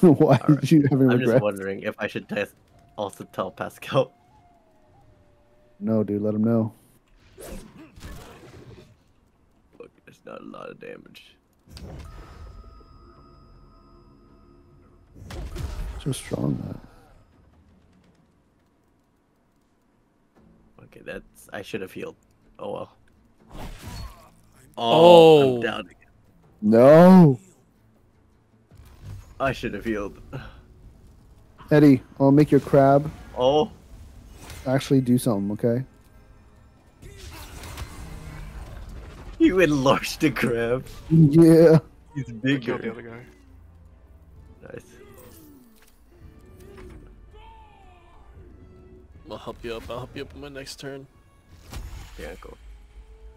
Why right. Did you have any regrets? I'm just wondering if I should also tell Pascal. No, dude, let him know. Look, there's not a lot of damage. too strong, man. Okay, that's... I should have healed. Oh, well. Oh! I'm down again. No! I should have healed. Eddie, I'll make your crab. Oh. Actually do something, okay? You enlarged the crab. Yeah. He's bigger. I killed the other guy. Nice. I'll help you up. I'll help you up on my next turn. Yeah, cool.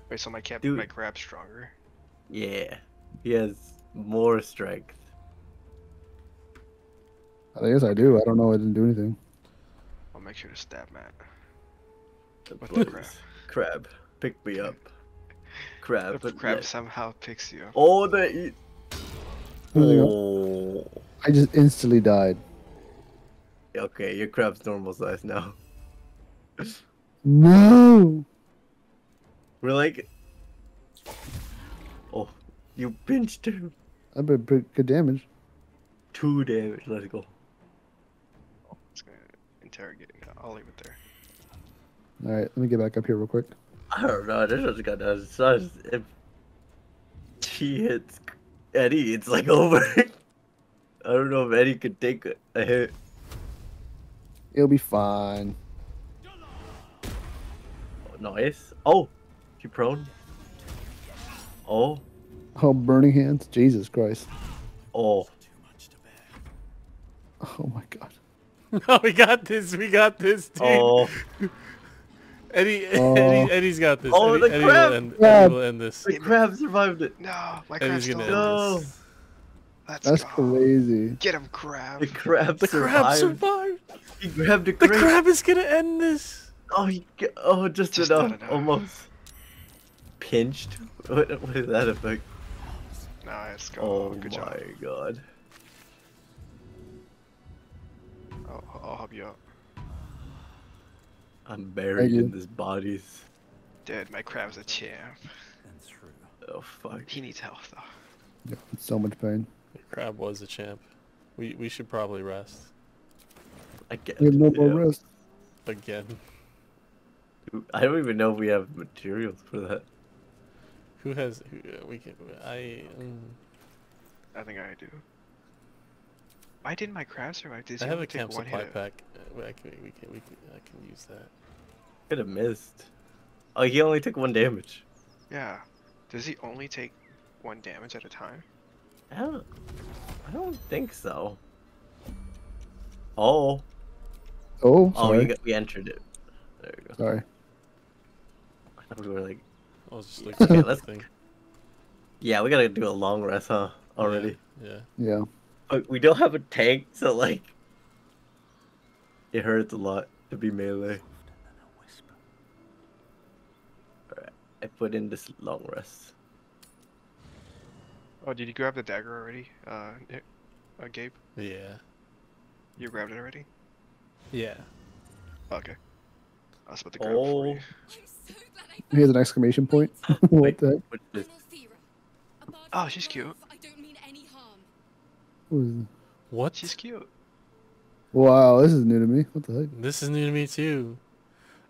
Wait, so my cap, my crab's stronger? Yeah. He has more strength. I guess I do. I don't know. I didn't do anything. I'll make sure to stab Matt. The crab. Pick me up. Crab. If the crab somehow picks you up. Oh, the... Oh. I just instantly died. Okay, your crab's normal size now. No! We're like... Oh, you pinched him. I've been pretty good damage. 2 damage, let's go. It's gonna interrogate him. I'll leave it there. Alright, let me get back up here real quick. I don't know, this one's got that size. If she hits Eddie, it's like over. I don't know if Eddie could take a hit. It'll be fine. Oh, nice. Oh! She prone. Oh. Oh, burning hands? Jesus Christ. Oh. Oh my god. Oh, we got this. We got this, dude. Oh. Eddie's got this. Oh, Eddie, the crab. Eddie will end this. The crab survived it. No, my crab's gonna end this. That's crazy. Get him, crab. The crab survived. He grabbed the crab. The crab is gonna end this. Oh, just enough. Almost. Pinched? What is that effect? Nice. Oh, good job. Oh my god. I'll help you out. I'm buried in this bodies. Dude, my crab's a champ. That's true. Oh fuck. He needs health though. Yeah, it's so much pain. The crab was a champ. We should probably rest. Again. We have no more rest. Again. I don't even know if we have materials for that. Who has? We can. I think I do. Why didn't my crab survive? I have a camp supply pack. I can use that. Could have missed. Oh, he only took 1 damage. Yeah. Does he only take 1 damage at a time? I don't think so. Oh. Oh. Sorry. Oh, we entered it. There we go. Sorry. I thought we were like. I was just looking at that thing. Yeah, we gotta do a long rest, huh? Already. Yeah. Yeah. But we don't have a tank, so like it hurts a lot to be melee. Alright, I put in this long rest. Oh, did you grab the dagger already, Gabe? Yeah. You grabbed it already? Yeah. Okay. I was about to grab it for you. He has an exclamation point. What the heck? Oh, she's cute. What? She's cute. Wow, this is new to me. What the heck? This is new to me too.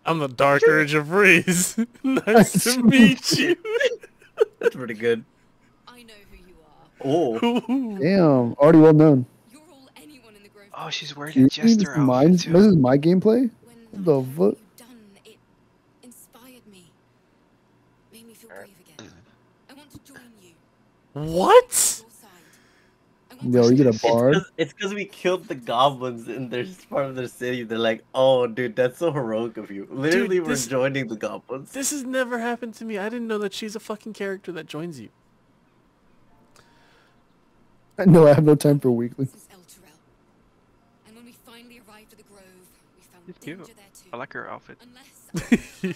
I'm the Dark Urge of Breeze. Nice to meet you. That's pretty good. I know who you are. Oh. Damn, already well known. You're all anyone in the grove. Oh, she's wearing a jester outfit too. This is my gameplay? What the fuck? It inspired me. Made me feel brave again. I want to join you. What? Yo, you get a bar? It's because we killed the goblins in their part of their city. They're like, oh, dude, that's so heroic of you. Literally, dude, we're joining the goblins. This has never happened to me. I didn't know that she's a fucking character that joins you. No, I have no time for weekly. And when we finally arrived at the grove, we found danger there too. I like her outfit. She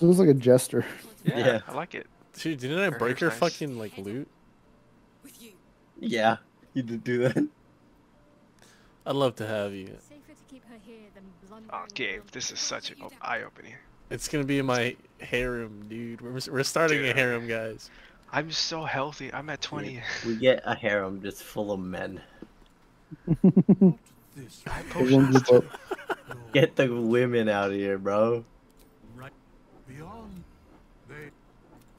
looks like a jester. Yeah, I like it. Dude, didn't I break her fucking like loot? Yeah. You did do that. I'd love to have you. Oh, Gabe, this is such an eye-opening. It's gonna be my harem, dude. We're starting a harem, guys. I'm so healthy. I'm at 20. We get a harem just full of men. this. Get the women out of here, bro. Right beyond, they,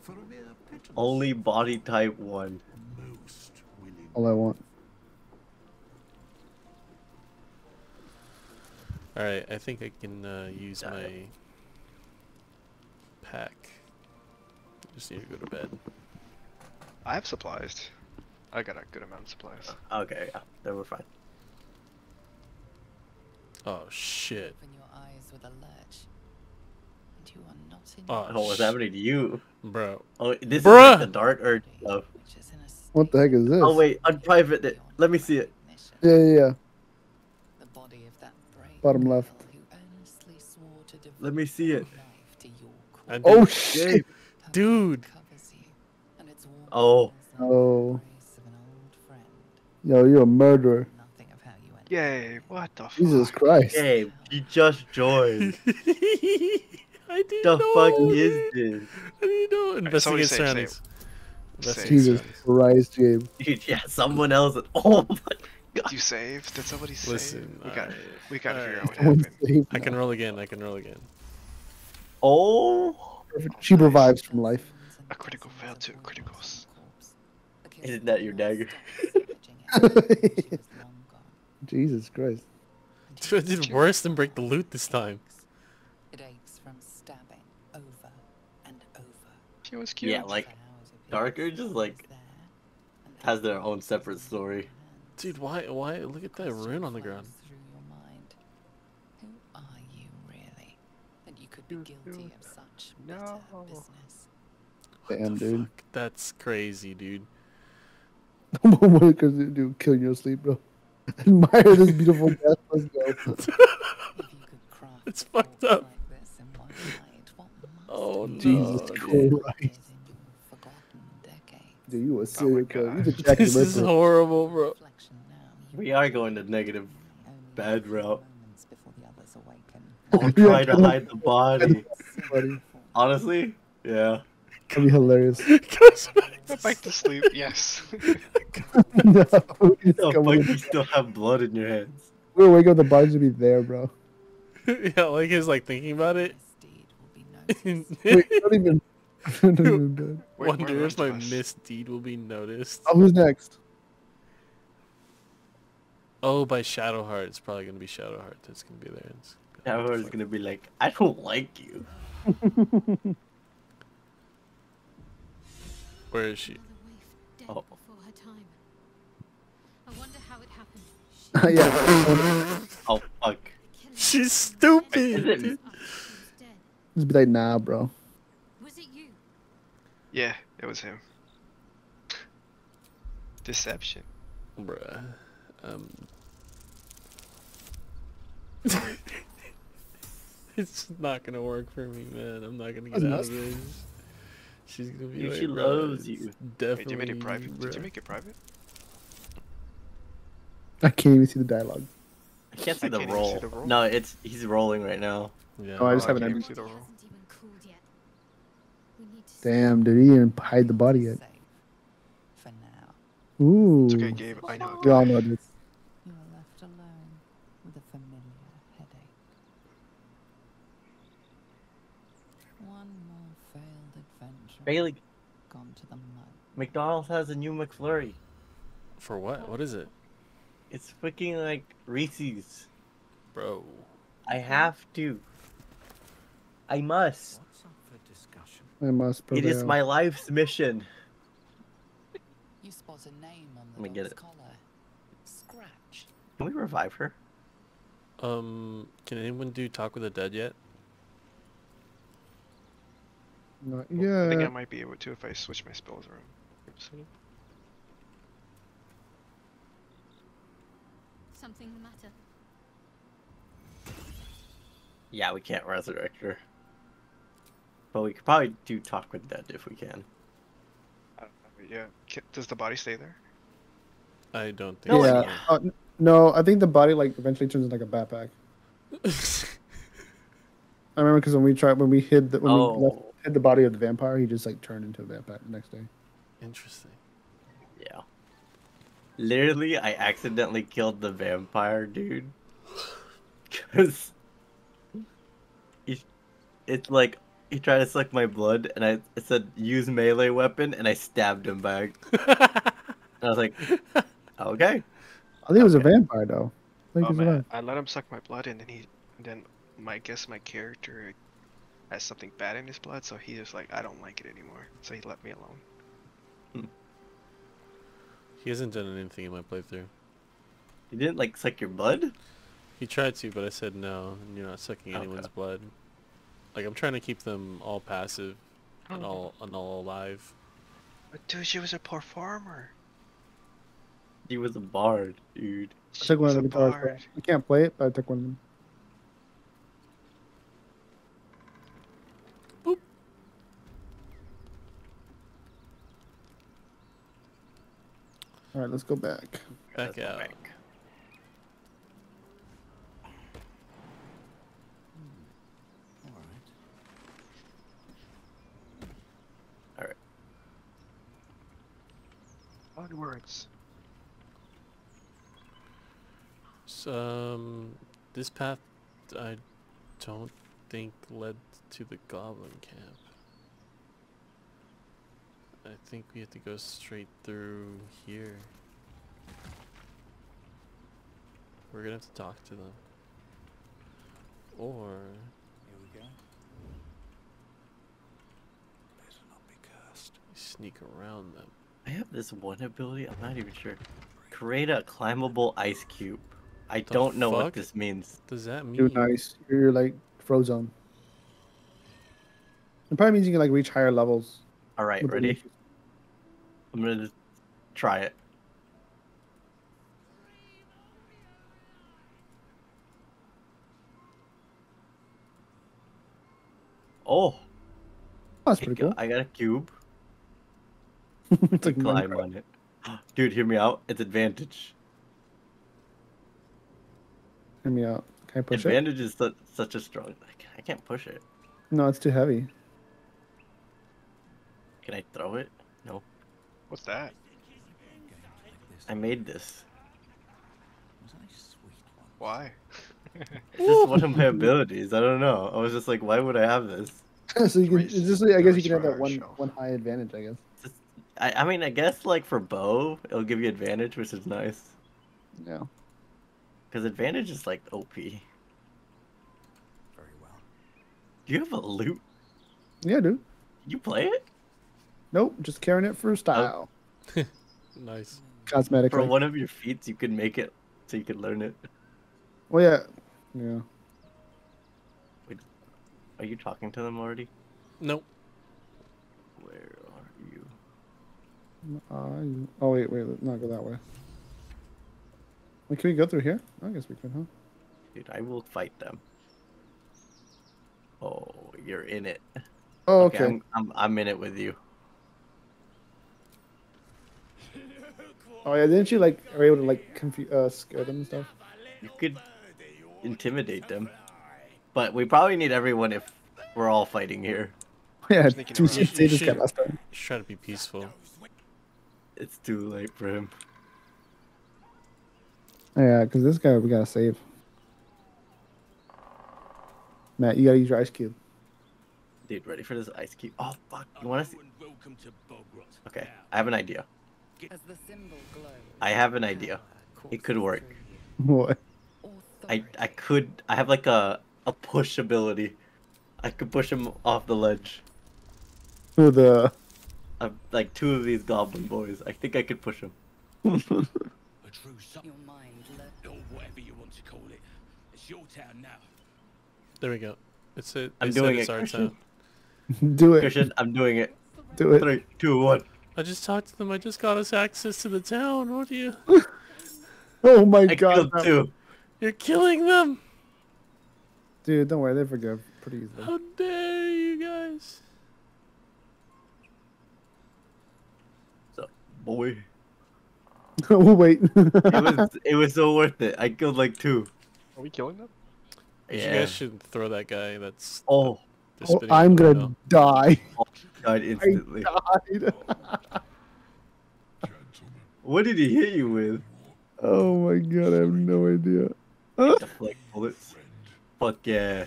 for a mere pittance, only body type 1. Most willing. All I want. Alright, I think I can use my pack. Just need to go to bed. I have supplies. I got a good amount of supplies. Okay, yeah, then we're fine. Oh shit! Open your eyes with a lurch, and you are not in. Oh, what's happening to you, bro? Oh, this is like the Dark Urge stuff. What the heck is this? Oh wait, unprivate it. Let me see it. Yeah, yeah, yeah. The body of that brave bottom left. Who earnestly swore to devote let me see it. Oh shit, dude! Oh. Oh. Yo, you're a murderer. Yay, what the fuck? Jesus Christ. Yay, you just joined. I didn't know. The fuck is this? I didn't know. Investigate surroundings. Jesus Christ, Gabe. Dude, yeah, someone else. Oh my god. You saved? Did somebody save? Listen, we gotta figure out what happened. I can roll again, I can roll again. Oh. She revives from life. A critical fail to criticals. Isn't that your dagger? Jesus Christ. Dude, I did worse than break the loot this time. It aches from stabbing over and over. She was cute. Yeah, like, Dark Urge just like has their own separate story. Dude, why look at that rune on the ground. Who are you really? That you could be guilty of such bitter business. Damn, dude. Fuck? That's crazy, dude. What does it do? Kill your sleep, bro. Admire this beautiful death. Let's go. It's fucked up. Oh, no. Jesus Christ. Dude, you a serial killer. This is horrible, bro. We are going the negative bad route. Don't try to hide the body. Honestly, yeah. That'd be hilarious. Goes back to sleep, yes. No, but you still have blood in your hands. We'll wake up, the body to be there, bro. Yeah, like he's like thinking about it. Wait, not even. Not even good. Wait, wonder if my misdeed will be noticed. Oh, who's next? Oh, by Shadowheart. It's probably gonna be Shadowheart that's gonna be there. Shadowheart's gonna be like, I don't like you. Where is she? Oh. Yeah. Oh fuck. She's stupid. Just be like, nah, bro. Was it you? Yeah, it was him. Deception. Bruh. It's not gonna work for me, man. I'm not gonna get out of this. She's gonna be like, she loves you. Definitely. Wait, did you make it private? Did you make it private? I can't even see the dialogue. I can't see, I can't see the roll. No, it's he's rolling right now. Yeah. Oh, I just haven't even seen the roll. Damn, dude, he didn't hide the body yet. For now. Ooh. It's okay, Gabe. I know. You all know this. You are left alone with a familiar headache. One more failed adventure. Bailey. Gone to the mud. McDonald's has a new McFlurry. For what? What is it? It's freaking like Reese's. Bro. I have to. I must. What's up for discussion? I must prevail. It is my life's mission. You spot a name on the dog's collar. Scratch. Can we revive her? Can anyone do Talk with the Dead yet? Not yet. Well, I think I might be able to if I switch my spells around. Oops. Something the matter. Yeah, we can't resurrect her. But we could probably do Talk with Dead if we can. I don't know, yeah. Does the body stay there? I don't think so. Yeah. No, I think the body like eventually turns into like a backpack. I remember because when we hid the body of the vampire, he just like turned into a backpack the next day. Interesting. Yeah. Literally, I accidentally killed the vampire dude. Because it's like he tried to suck my blood, and I said use melee weapon, and I stabbed him back. And I was like, okay. I think it was a vampire though. I let him suck my blood, and then my character has something bad in his blood, so he was like, I don't like it anymore, so he let me alone. Hmm. He hasn't done anything in my playthrough. He didn't like suck your blood? He tried to, but I said no, and you're not sucking anyone's blood. Like, I'm trying to keep them all passive and all alive. But dude, she was a poor farmer. He was a bard, dude. I took one of them guitars. I can't play it, but I took one of them. Boop. All right, let's go back. Back out. Back. All right. All right. Onwards. This path, I don't think led to the goblin camp. I think we have to go straight through here. We're gonna have to talk to them. Or... here we go. Better not be cursed. Sneak around them. I have this one ability, I'm not even sure. Create a climbable ice cube. I don't know what this means. Does that mean? You're nice. You're like frozen. It probably means you can like reach higher levels. All right, ready? I'm gonna just try it. Oh, that's pretty cool. I got a cube. It's a climb on it. Dude, hear me out. It's advantage. Hear me out. Can I push it? Advantage is such a strong... I can't push it. No, it's too heavy. Can I throw it? No. What's that? I made this. Why? It's just one of my abilities. I don't know. I was just like, why would I have this? So you can, I guess you can have that one high advantage, I guess. I mean, I guess like for bow, it'll give you advantage, which is nice. Yeah. Because advantage is like OP. Very well. Do you have a loot? Yeah, dude. You play it? Nope, just carrying it for style. Oh. Nice. Cosmetic. For one of your feats, you can make it so you can learn it. Well, yeah. Yeah. Wait, are you talking to them already? Nope. Where are you? Oh, wait, let's not go that way. Wait, can we go through here? I guess we can, huh? Dude, I will fight them. Oh, you're in it. Oh, okay. I'm in it with you. Oh yeah, didn't you like are able to like scare them and stuff? You could intimidate them, but we probably need everyone if we're all fighting here. Yeah, they just got last time. Try to be peaceful. It's too late for him. Yeah, because this guy we gotta save. Matt, you gotta use your ice cube. Dude, ready for this ice cube? Oh fuck! You wanna see? Okay, I have an idea. It could work. What? I could. I have like a push ability. I could push him off the ledge. With like two of these goblin boys. I think I could push him. Your mind, or whatever you want to call it. It's your town now. There we go. It's it. I'm doing it. Our town. Do it. Christian, I'm doing it. Do it. 3, 2, 1. I just talked to them. I just got us access to the town. What do you? Oh my god. You're killing them. Dude, don't worry. They forgive pretty easily. How dare you guys? So, boy. We'll wait. it was so worth it. I killed like 2. Are we killing them? Yeah. You guys should throw that guy. That's I'm gonna die. Oh, I died instantly. I died. What did he hit you with? Oh my god, I have no idea. Deflect bullets. Fuck yeah.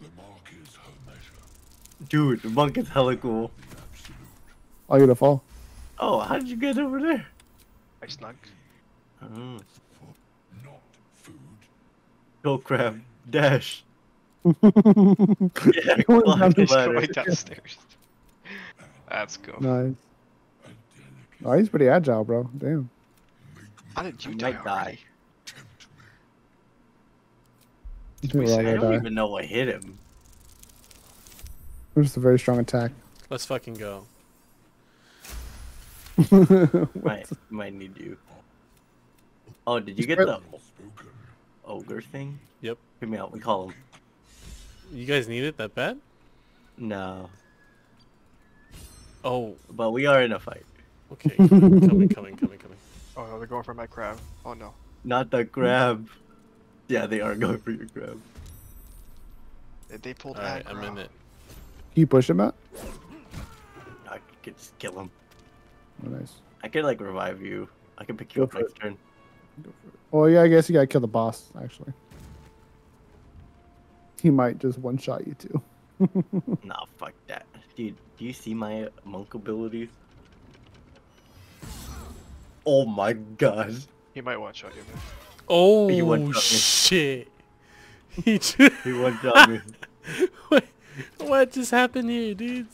The mark is her measure. Dude, the monk is hella cool. I gotta fall. Oh, how did you get over there? I snuck. Oh. Not food. Oh crap. Dash. Yeah, downstairs. That's cool. Nice. Oh, he's pretty agile, bro. Damn. How did you die? I don't even know what hit him. It was a very strong attack. Let's fucking go. might need you. Oh, did you get the ogre thing? Yep. Give me out. We call him. You guys need it that bad? No. Oh, but we are in a fight. Okay, coming. Oh no, they're going for my crab. Oh no. Not the crab. Yeah, they are going for your crab. They pulled that. Alright, I'm in it. Can you push him out? I could just kill him. Oh, nice. I could like revive you. I can pick you up next turn. Oh yeah, I guess you gotta kill the boss, actually. He might just one-shot you too. Nah, fuck that. Dude, do you see my monk abilities? Oh my god. He might one-shot you, man. Oh, he shit. He one-shot me. What just happened here, dude?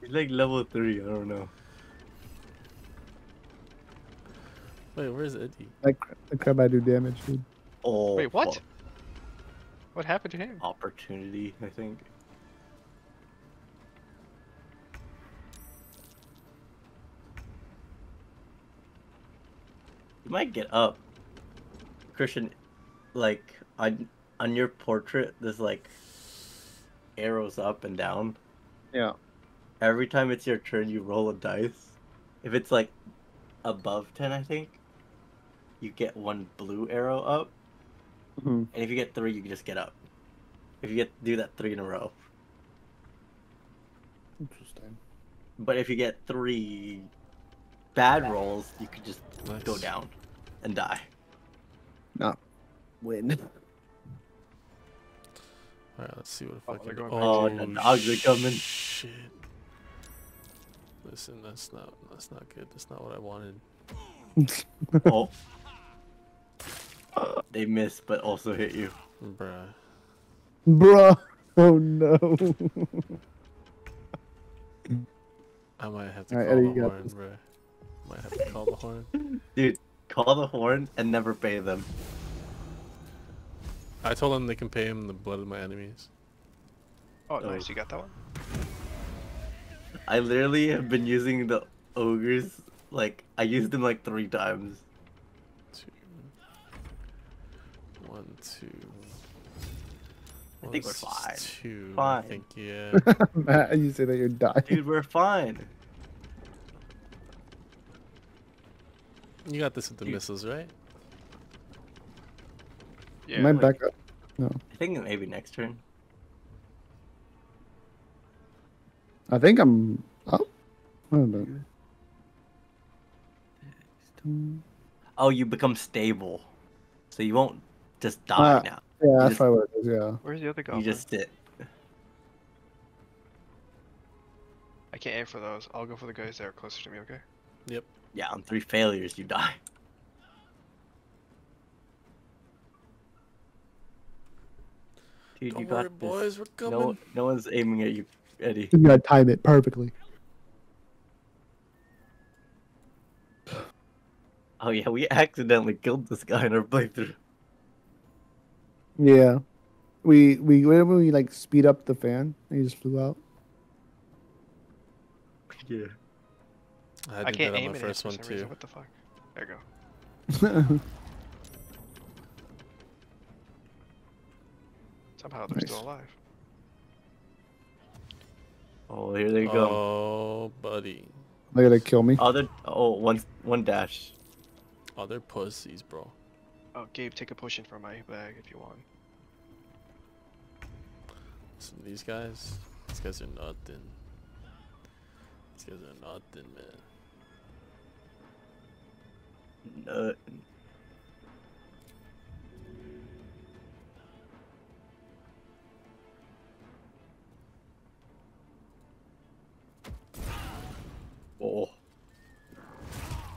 He's like level 3, I don't know. Wait, where's Eddie? That crab I do damage, dude. Oh, wait, what? Fuck. What happened to him? Opportunity, I think. You might get up. Christian, like, on your portrait, there's, like, arrows up and down. Yeah. Every time it's your turn, you roll a dice. If it's, like, above 10, I think, you get one blue arrow up. Mm-hmm. And if you get 3, you can just get up. If you get do that 3 in a row. Interesting. But if you get 3 bad rolls, you could just go down and die. Not win. Alright, let's see what if I can do. Oh, the dogs are coming. Shit. Listen, that's not good. That's not what I wanted. Oh. They missed, but also hit you. Bruh. Oh no. I might have to call the horn, bruh. Might have to call the horn. Dude, call the horn and never pay them. I told them they can pay him the blood of my enemies. Oh, nice. You got that one? I literally have been using the ogres, like, I used them like 3 times. 1, 2. I think we're fine. 2. Fine. I think, yeah. Matt, you say that you're dying. Dude, we're fine. You got this with the missiles, right? Yeah. Am I back up? No. I think maybe next turn. I think I'm up. I don't know. Oh, you become stable. So you won't just die now. Yeah, you that's probably what it is, yeah. Where's the other guy? You just sit. I can't aim for those. I'll go for the guys that are closer to me, okay? Yep. Yeah, on 3 failures, you die. Dude, don't you worry, boys, we're coming. No one's aiming at you, Eddie. You gotta time it perfectly. Oh yeah, we accidentally killed this guy in our playthrough. Yeah, we like speed up the fan, and he just flew out. Yeah, I can't aim on the first one too. What the fuck? There you go. Somehow they're still alive. Oh, here they go. Oh, buddy. They're gonna kill me. One dash. Oh, they're pussies, bro. Oh, Gabe, take a potion from my bag if you want. Some of these guys are nothing. These guys are nothing, man. nothing. Oh.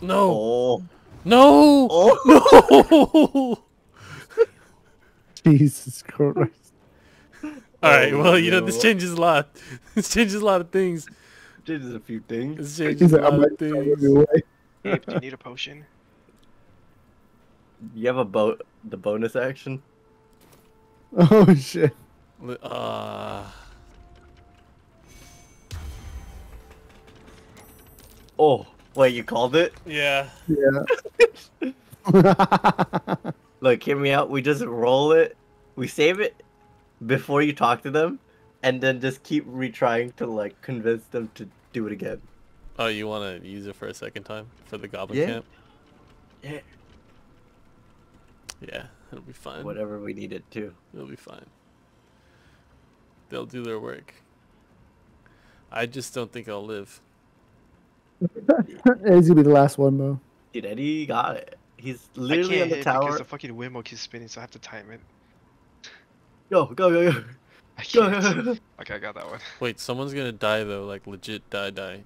No. Oh. No. Oh. No. Jesus Christ. Alright, well, you know, this changes a lot. This changes a lot of things. Changes a few things. This changes a lot of things. Hey, do you need a potion? You have a the bonus action? Oh, shit. Oh, wait, you called it? Yeah. Yeah. Look, hear me out. We just roll it. We save it before you talk to them, and then just keep retrying to like convince them to do it again. Oh, you want to use it for a second time for the goblin camp? Yeah. Yeah, it'll be fine. Whatever we need it to. It'll be fine. They'll do their work. I just don't think I'll live. It's gonna be the last one though. Dude, Eddie got it. He's literally on the tower. Because the fucking windmill keeps spinning, so I have to time it. Go, go, go, go. I can't. Go. Okay, I got that one. Wait, someone's gonna die though, like legit die.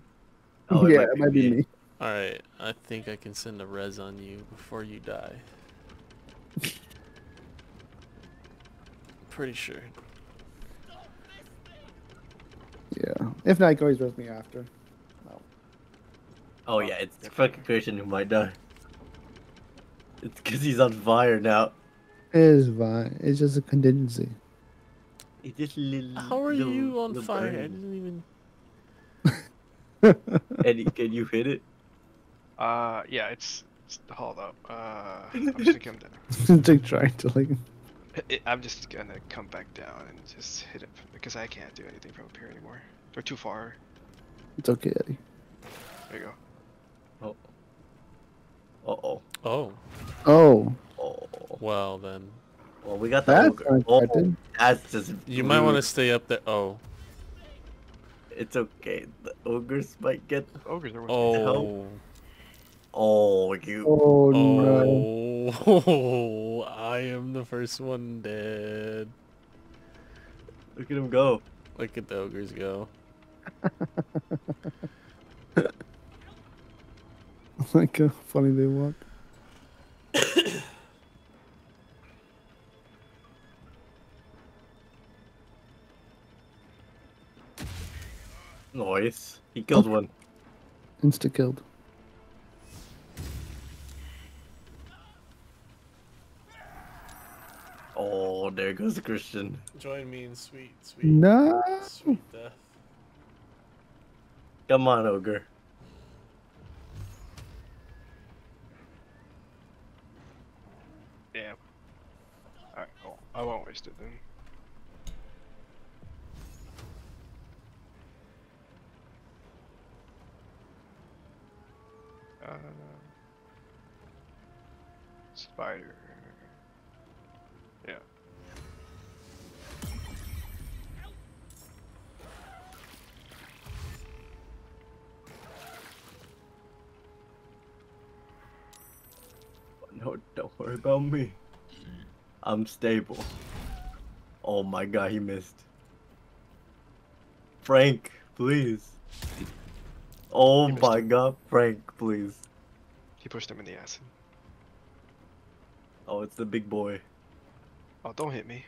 Oh, yeah, it might be me. Alright, I think I can send a res on you before you die. Pretty sure. Yeah. If not, go always res me after. Oh, oh yeah, it's fucking Christian who might die. It's because he's on fire now. It is fine. It's just a contingency. It's just how are you on fire? Burn. I didn't even. Eddie, can you hit it? Yeah. It's hold up. I'm just gonna come down. Trying to like. I'm just gonna come back down and just hit it because I can't do anything from up here anymore. They're too far. It's okay, Eddie. There you go. Oh. Uh-oh. Oh. Oh. Oh. Well then. Well, we got that. Oh, that's just. You might want to stay up there. Oh. It's okay. The ogres might get. The ogres are. Oh. Oh, you. Oh no. Oh, I am the first one dead. Look at him go. Look at the ogres go. Like how funny they walk. Nice. He killed one. Insta killed. Oh, there goes the Christian. Join me in sweet, sweet. No. Sweet death. Come on, ogre. Damn. All right, cool. I won't waste it then. Spider. Yeah. No, don't worry about me. I'm stable. Oh my god, he missed. Frank, please. Oh my god, Frank, please. He pushed him in the ass. Oh, it's the big boy. Oh, don't hit me.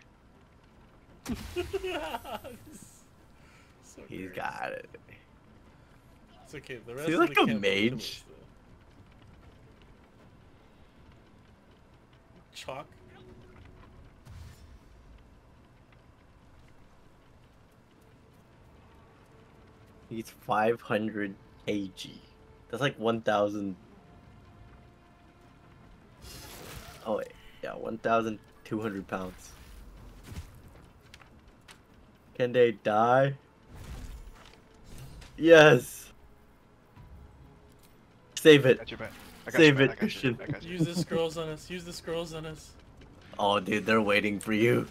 So he's weird. Got it. It's okay, the rest is he like a mage? Chalk? He's 500 AG. That's like 1,000. Oh wait, yeah, 1,200 pounds. Can they die? Yes. Save it. Save it, Christian. Use the scrolls on us. Use the scrolls on us. Oh, dude, they're waiting for you.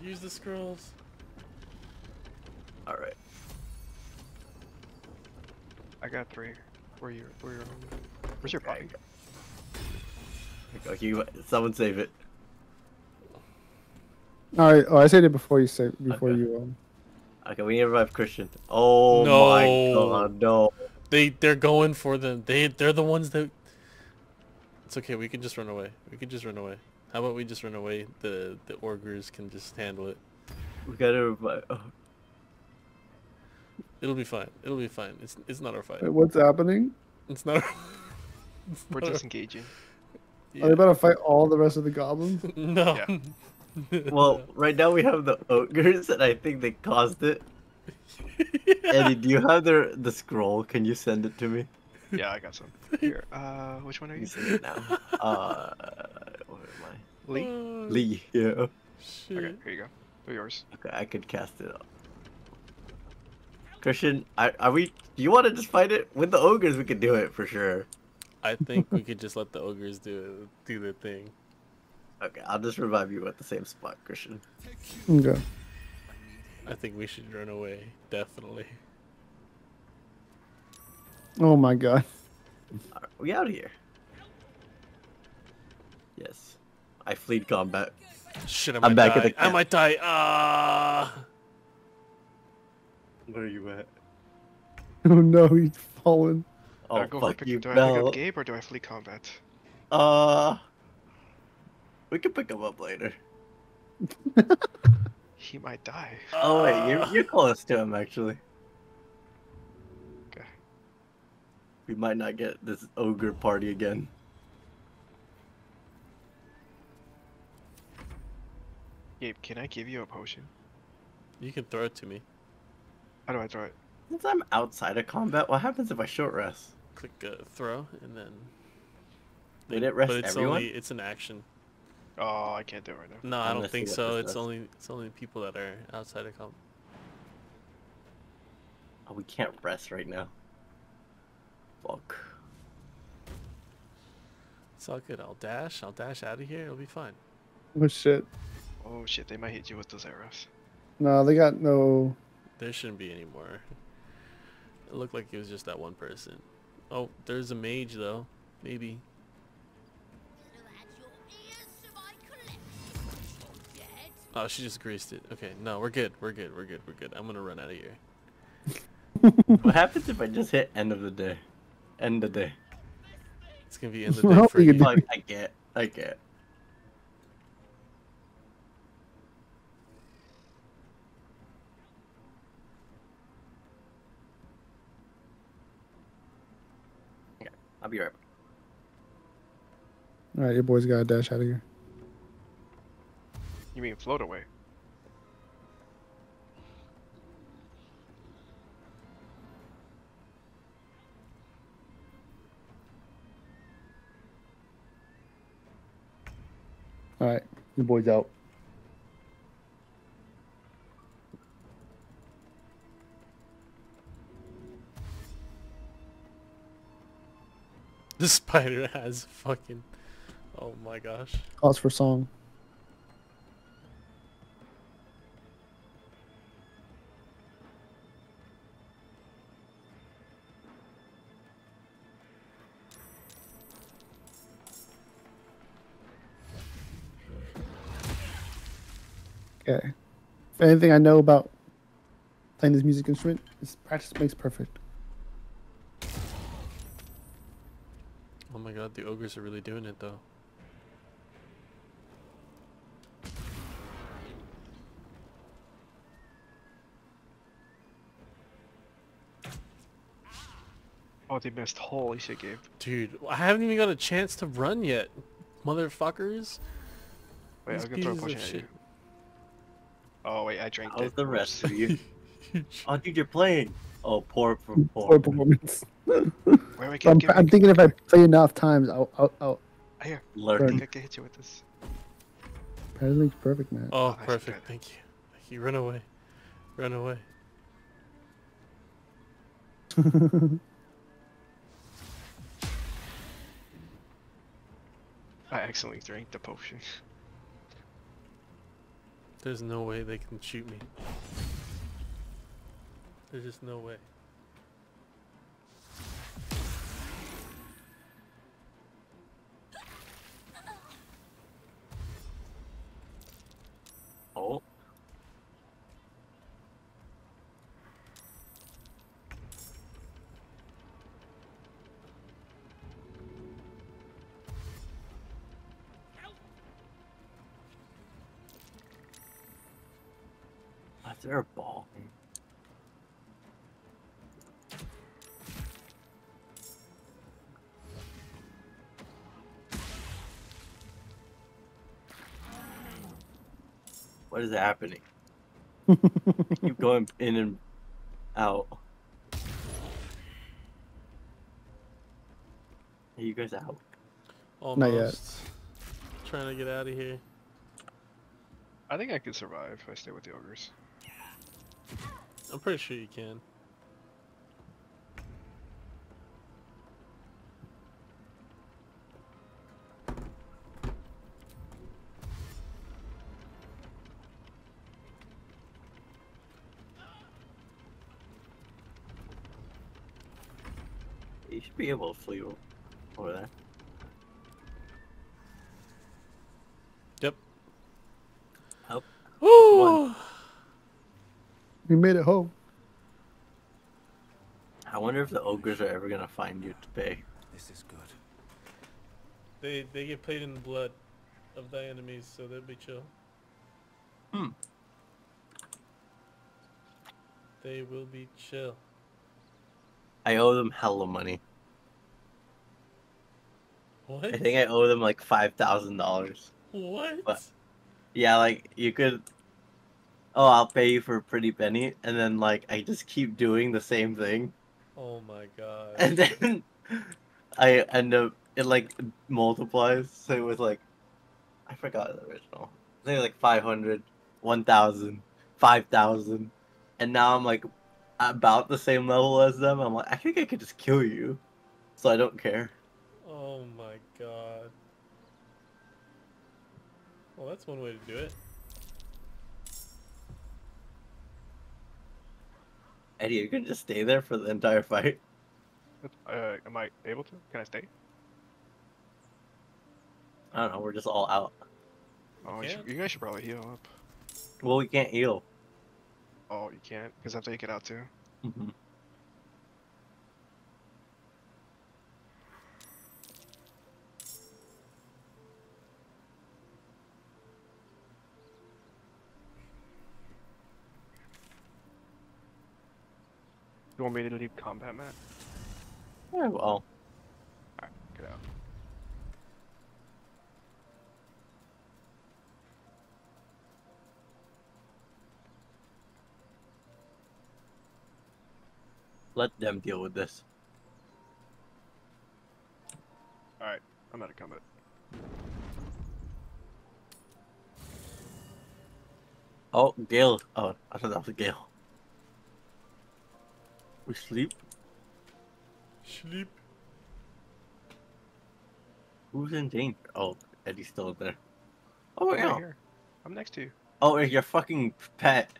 Use the scrolls. All right. I got three. Where's your body? You, someone save it. All right. Oh, I saved it before you save. Before okay. you. Okay, we need to revive Christian. Oh no. My God, no. They're going for them. They're the ones that. It's okay. We can just run away. We can just run away. How about we just run away? The Orgers can just handle it. We gotta revive. Oh. It'll be fine. It'll be fine. It's not our fight. Wait, what's happening? It's not. It's We're not disengaging. Yeah. Are they about to fight all the rest of the goblins? No. Yeah. Well, right now we have the ogres, and I think they caused it. Yeah. Eddie, do you have the scroll? Can you send it to me? Yeah, I got some. Here. Which one are you? Send it now. Where am I? Lee. Lee. Yeah. Shit. Okay, here you go. They're yours. Okay, I could cast it up. Christian, are we? Do you want to just fight it with the ogres? We could do it for sure. I think we could just let the ogres do their thing. Okay, I'll just revive you at the same spot, Christian. Okay. I think we should run away, definitely. Oh my God. Are we out of here? Yes. I fleed combat. Shit, I might I'm back die. At the camp. I might die. Where are you at? Oh no, he's fallen. Oh, go fuck you, do I pick up Gabe or do I flee combat? We can pick him up later. He might die. Oh wait, you're close to him actually. Okay. We might not get this ogre party again. Gabe, can I give you a potion? You can throw it to me. How do I throw it? Since I'm outside of combat, what happens if I short rest? Click throw, and then... Did it rest but it's everyone? Only, it's an action. Oh, I can't do it right now. No, I don't think so. It's only people that are outside of combat. Oh, we can't rest right now. Fuck. It's all good. I'll dash out of here. It'll be fine. Oh, shit. Oh, shit. They might hit you with those arrows. No, they got no... There shouldn't be any more. It looked like it was just that one person. Oh, there's a mage though. Maybe. Oh, she just greased it. Okay, no, we're good. We're good. We're good. We're good. I'm gonna run out of here. What happens if I just hit end of the day? End of the day. It's gonna be end of the day for you. Like, I get. I get. I'll be right back. Alright, your boys gotta dash out of here. You mean float away? Alright, your boys out. The spider has fucking... Oh my gosh. Calls for song. Okay. If anything I know about playing this music instrument, is practice makes perfect. Oh my God, the ogres are really doing it though. Oh, they missed. Holy shit, Gabe. Dude, I haven't even got a chance to run yet. Motherfuckers. Wait, I'm gonna throw a potion at you. Oh wait, I drank it. How's the rest of you? Oh dude, you're playing. Oh, poor performance. Where we can I'm thinking if I play enough times, I'll here. Learn. I think I can hit you with this. Everything's perfect, man. Oh, perfect. Thank you. Thank you. Run away. Run away. I accidentally drank the potion. There's no way they can shoot me. There's just no way. Is there a ball? What is happening? Keep going in and out. Are you guys out? Almost. Not yet. Trying to get out of here. I think I could survive if I stay with the ogres. I'm pretty sure you can. You should be able to flee over there. Yep. Help. Woo! We made it home. I wonder if the ogres are ever gonna find you today. This is good. They get paid in the blood of thy enemies, so they'll be chill. Hmm. They will be chill. I owe them hella money. What? I think I owe them like $5,000. What? But, yeah, like you could. Oh, I'll pay you for a pretty penny, and then like I just keep doing the same thing. Oh my god. And then I end up it like multiplies. So it was like, I forgot the original. I think it was like 500, 1,000, 5,000, and now I'm like about the same level as them. I'm like, I think I could just kill you, so I don't care. Oh my god. Well, that's one way to do it. Eddie, you're gonna just stay there for the entire fight? Am I able to? Can I stay? I don't know, we're just all out. Oh, you guys should probably heal up. Well, we can't heal. Oh, you can't? Because I have to take it out too? Mm-hmm. You want me to leave combat, Matt? Yeah, well. Alright, get out. Let them deal with this. Alright, I'm out of combat. Oh, Gale. Oh, I thought that was Gale. We sleep? Sleep. Who's in danger? Oh, Eddie's still there. Oh, I'm right here. I'm next to you. Oh, it's your fucking pet.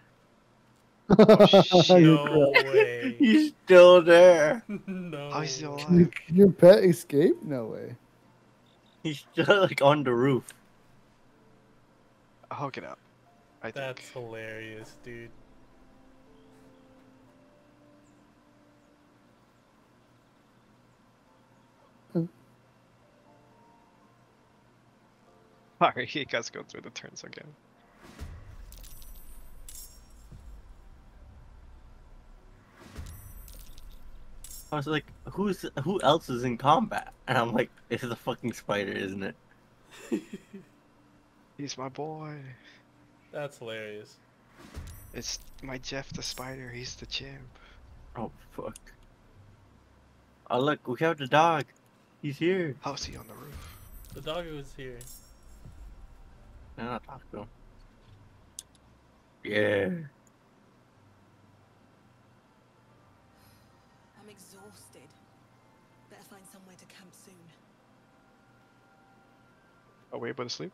Oh, shit. No way. He's still there. No. Oh, he's still alive. Can your pet escape? No way. He's still like on the roof. I'll get out. That's hilarious, dude. Sorry, you guys go through the turns again. I was like, who else is in combat? And I'm like, it's the fucking spider, isn't it? He's my boy. That's hilarious. It's my Jeff the spider, he's the chimp. Oh fuck. Oh look, we have the dog. He's here. How's he on the roof? The dog was here. Yeah. I'm exhausted. Better find somewhere to camp soon. Are we able to sleep?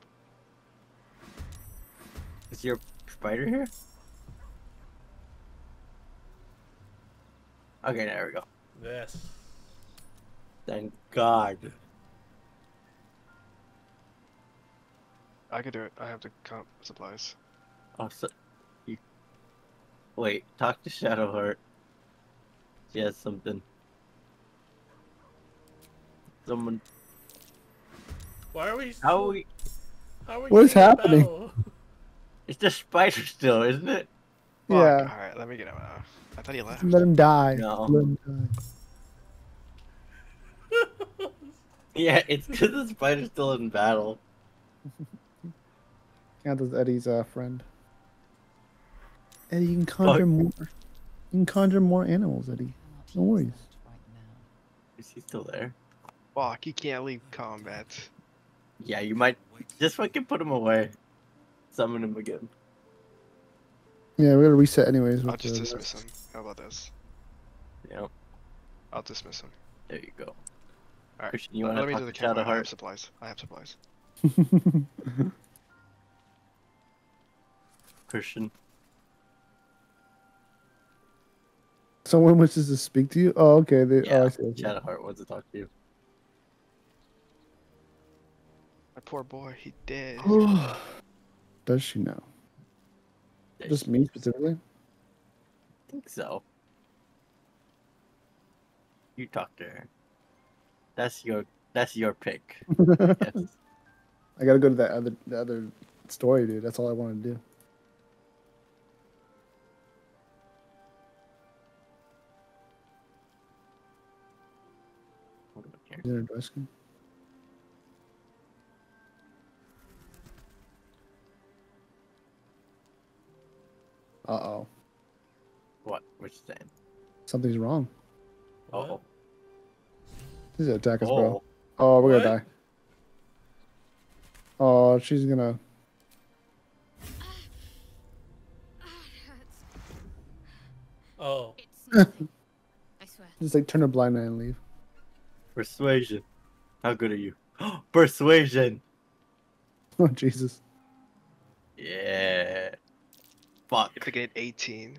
Is your spider here? Okay, there we go. Yes. Thank God. I can do it. I have to comp supplies. Oh, so you... Wait, talk to Shadowheart. She has something. Someone. Why are we? Still... How are we? How are we? What is happening? It's the spider still, isn't it? Fuck. Yeah. Alright, let me get him out. I thought he left. Let him die. No. Let him die. Yeah, it's because the spider's still in battle. Yeah, that's Eddie's friend. Eddie, you can conjure more. You can conjure more animals, Eddie. No worries. Is he still there? Fuck, he can't leave combat. Yeah, you might just fucking put him away. Summon him again. Yeah, we're gonna reset anyways. I'll just dismiss him. How about this? Yep. I'll dismiss him. There you go. Alright, Christian, you let me do the camera. I have supplies. I have supplies. Christian. Someone wishes to speak to you? Oh, okay. They, yeah, oh, I see, okay. Shadowheart wants to talk to you. My poor boy, he did. Does she know? Just me specifically? I think so. You talk to her. That's your pick. Yes. I gotta go to the other story, dude. That's all I want to do. Hold on here. Uh-oh. What? Which thing? Something's wrong. Uh-oh. She's gonna attack us, bro. Oh, we're gonna die. Oh, she's gonna... Oh. Just like turn a blind eye and leave. Persuasion. How good are you? Persuasion! Oh, Jesus. Yeah. Fuck. You have to get 18.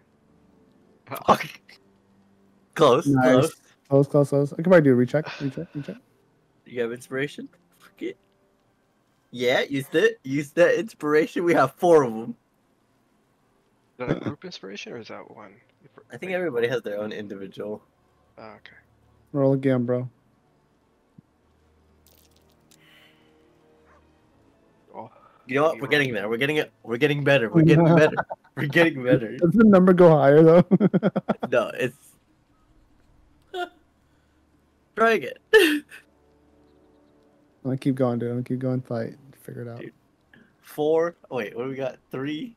Fuck. Close. Nice. Close. Close, close, close. I can probably do a recheck. You have inspiration? Fuck it. Yeah, use that. Use that inspiration. We have 4 of them. Is that a group inspiration or is that one? I think everybody has their own individual. Oh, okay. Roll again, bro. You know what? We're getting there. We're getting it. We're getting better. We're getting better. We're getting better. Does the number go higher though? No, it's. Try it. I'm gonna keep going, dude. I'm gonna keep going. Fight. Figure it out. Dude. 4. Oh, wait, what do we got? 3.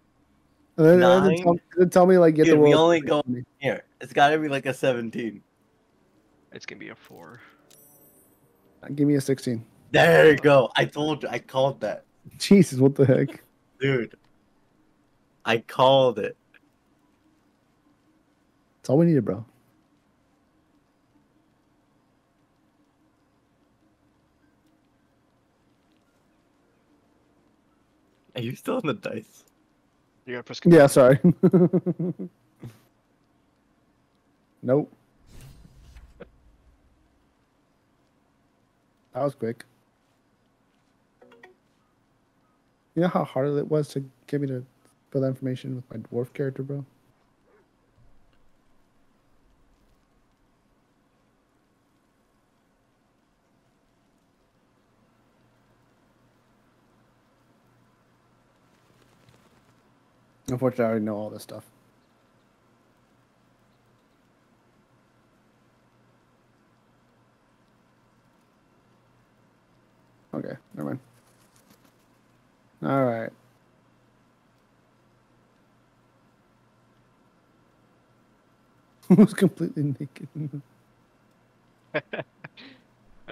Nine. Tell me like get dude, the world. We only go here. It's gotta be like a 17. It's gonna be a 4. Give me a 16. There you go. I told you. I called that. Jesus, what the heck? Dude. I called it. That's all we needed, bro. Are you still on the dice? You gotta press control. Yeah, sorry. Nope. That was quick. You know how hard it was to get me to fill that information with my dwarf character, bro? Unfortunately, I already know all this stuff. Okay, never mind. All right. Almost completely naked.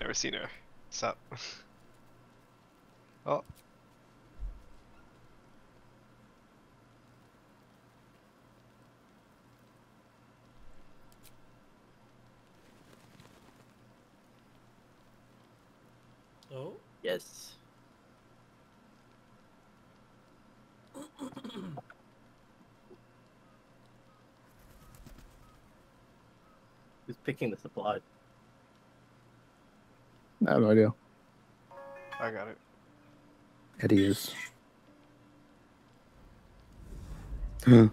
Never seen her. What's up? Oh. Oh? Yes. Who's picking the supply? I have no idea. I got it. Eddie is. Tonight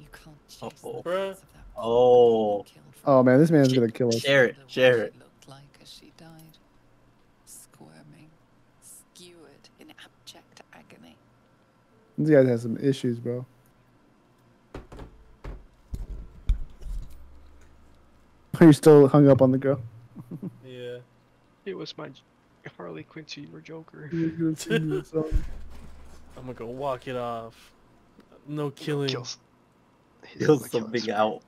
you can't chase the of that oh. Oh man, this man's gonna kill us. Share it, share it. Looked like as she died, squirming, skewered in abject agony. This guy has some issues, bro. You're still hung up on the girl. Yeah. It was my Harley Quincy or Joker. I'm gonna go walk it off. No killing. He'll something out.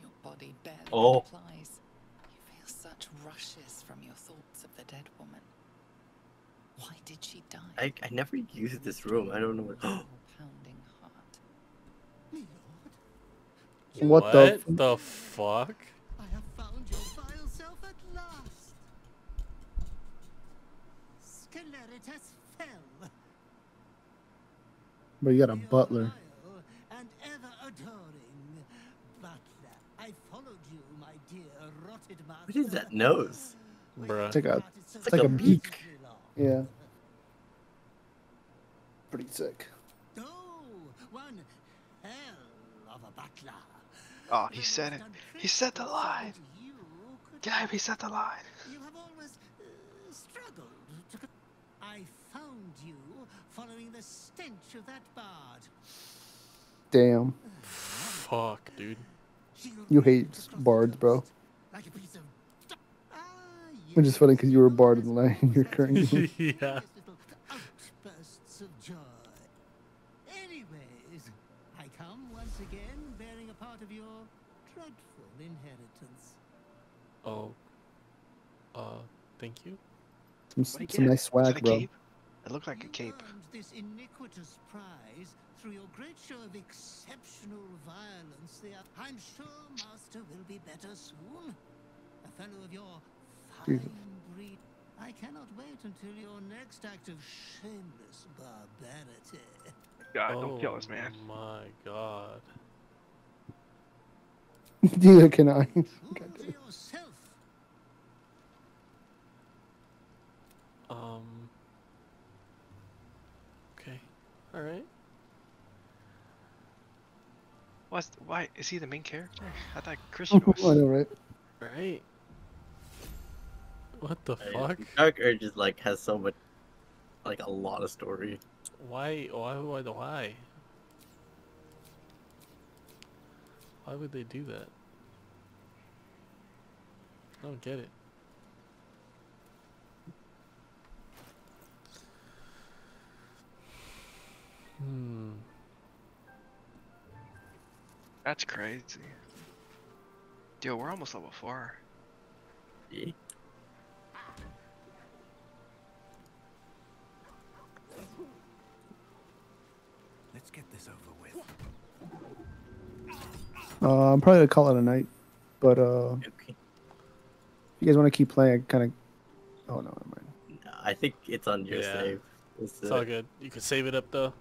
Your body barely replies. You feel such rushes from your thoughts of the dead woman. Why did she die? I never used this room. I don't know what. Pounding heart. What the fuck? I have found your vile self at last. Sceleritas fell. But you got a butler. And ever adoring butler, I followed you, my dear rotted master. What is that nose? Bruh. It's like a beak. Yeah. Pretty sick. Oh, one hell of a butler. Oh, he said it. He said the line. Damn, he said the line. You have always struggled to... I found you following the stench of that bard. Damn. Fuck, dude. You hate bards, bro. Like a piece of... Which is funny because you were a bard in the night and you're currently. Yeah. Outbursts of joy. Anyways, I come once again bearing a part of your dreadful inheritance. Oh. Thank you. Some nice swag, bro. Cape? It looked like a cape. You earned this iniquitous prize through your great show of exceptional violence. I'm sure Master will be better soon. A fellow of your. I cannot wait until your next act of shameless barbarity. God, don't kill us, man. Oh my God. Neither can I. Okay. All right. Why is he the main character? I thought Christian was. I know, right? Right. What the fuck? Dark Urge is like has so much, like a lot of story. Why? Why would they do that? I don't get it. Hmm. That's crazy. Dude, we're almost level 4. Yeah. Let's get this over with. I'm probably gonna call it a night, but okay. You guys want to keep playing? I kind of. Oh no, never mind. I think it's on your save. It's all good. You can save it up though.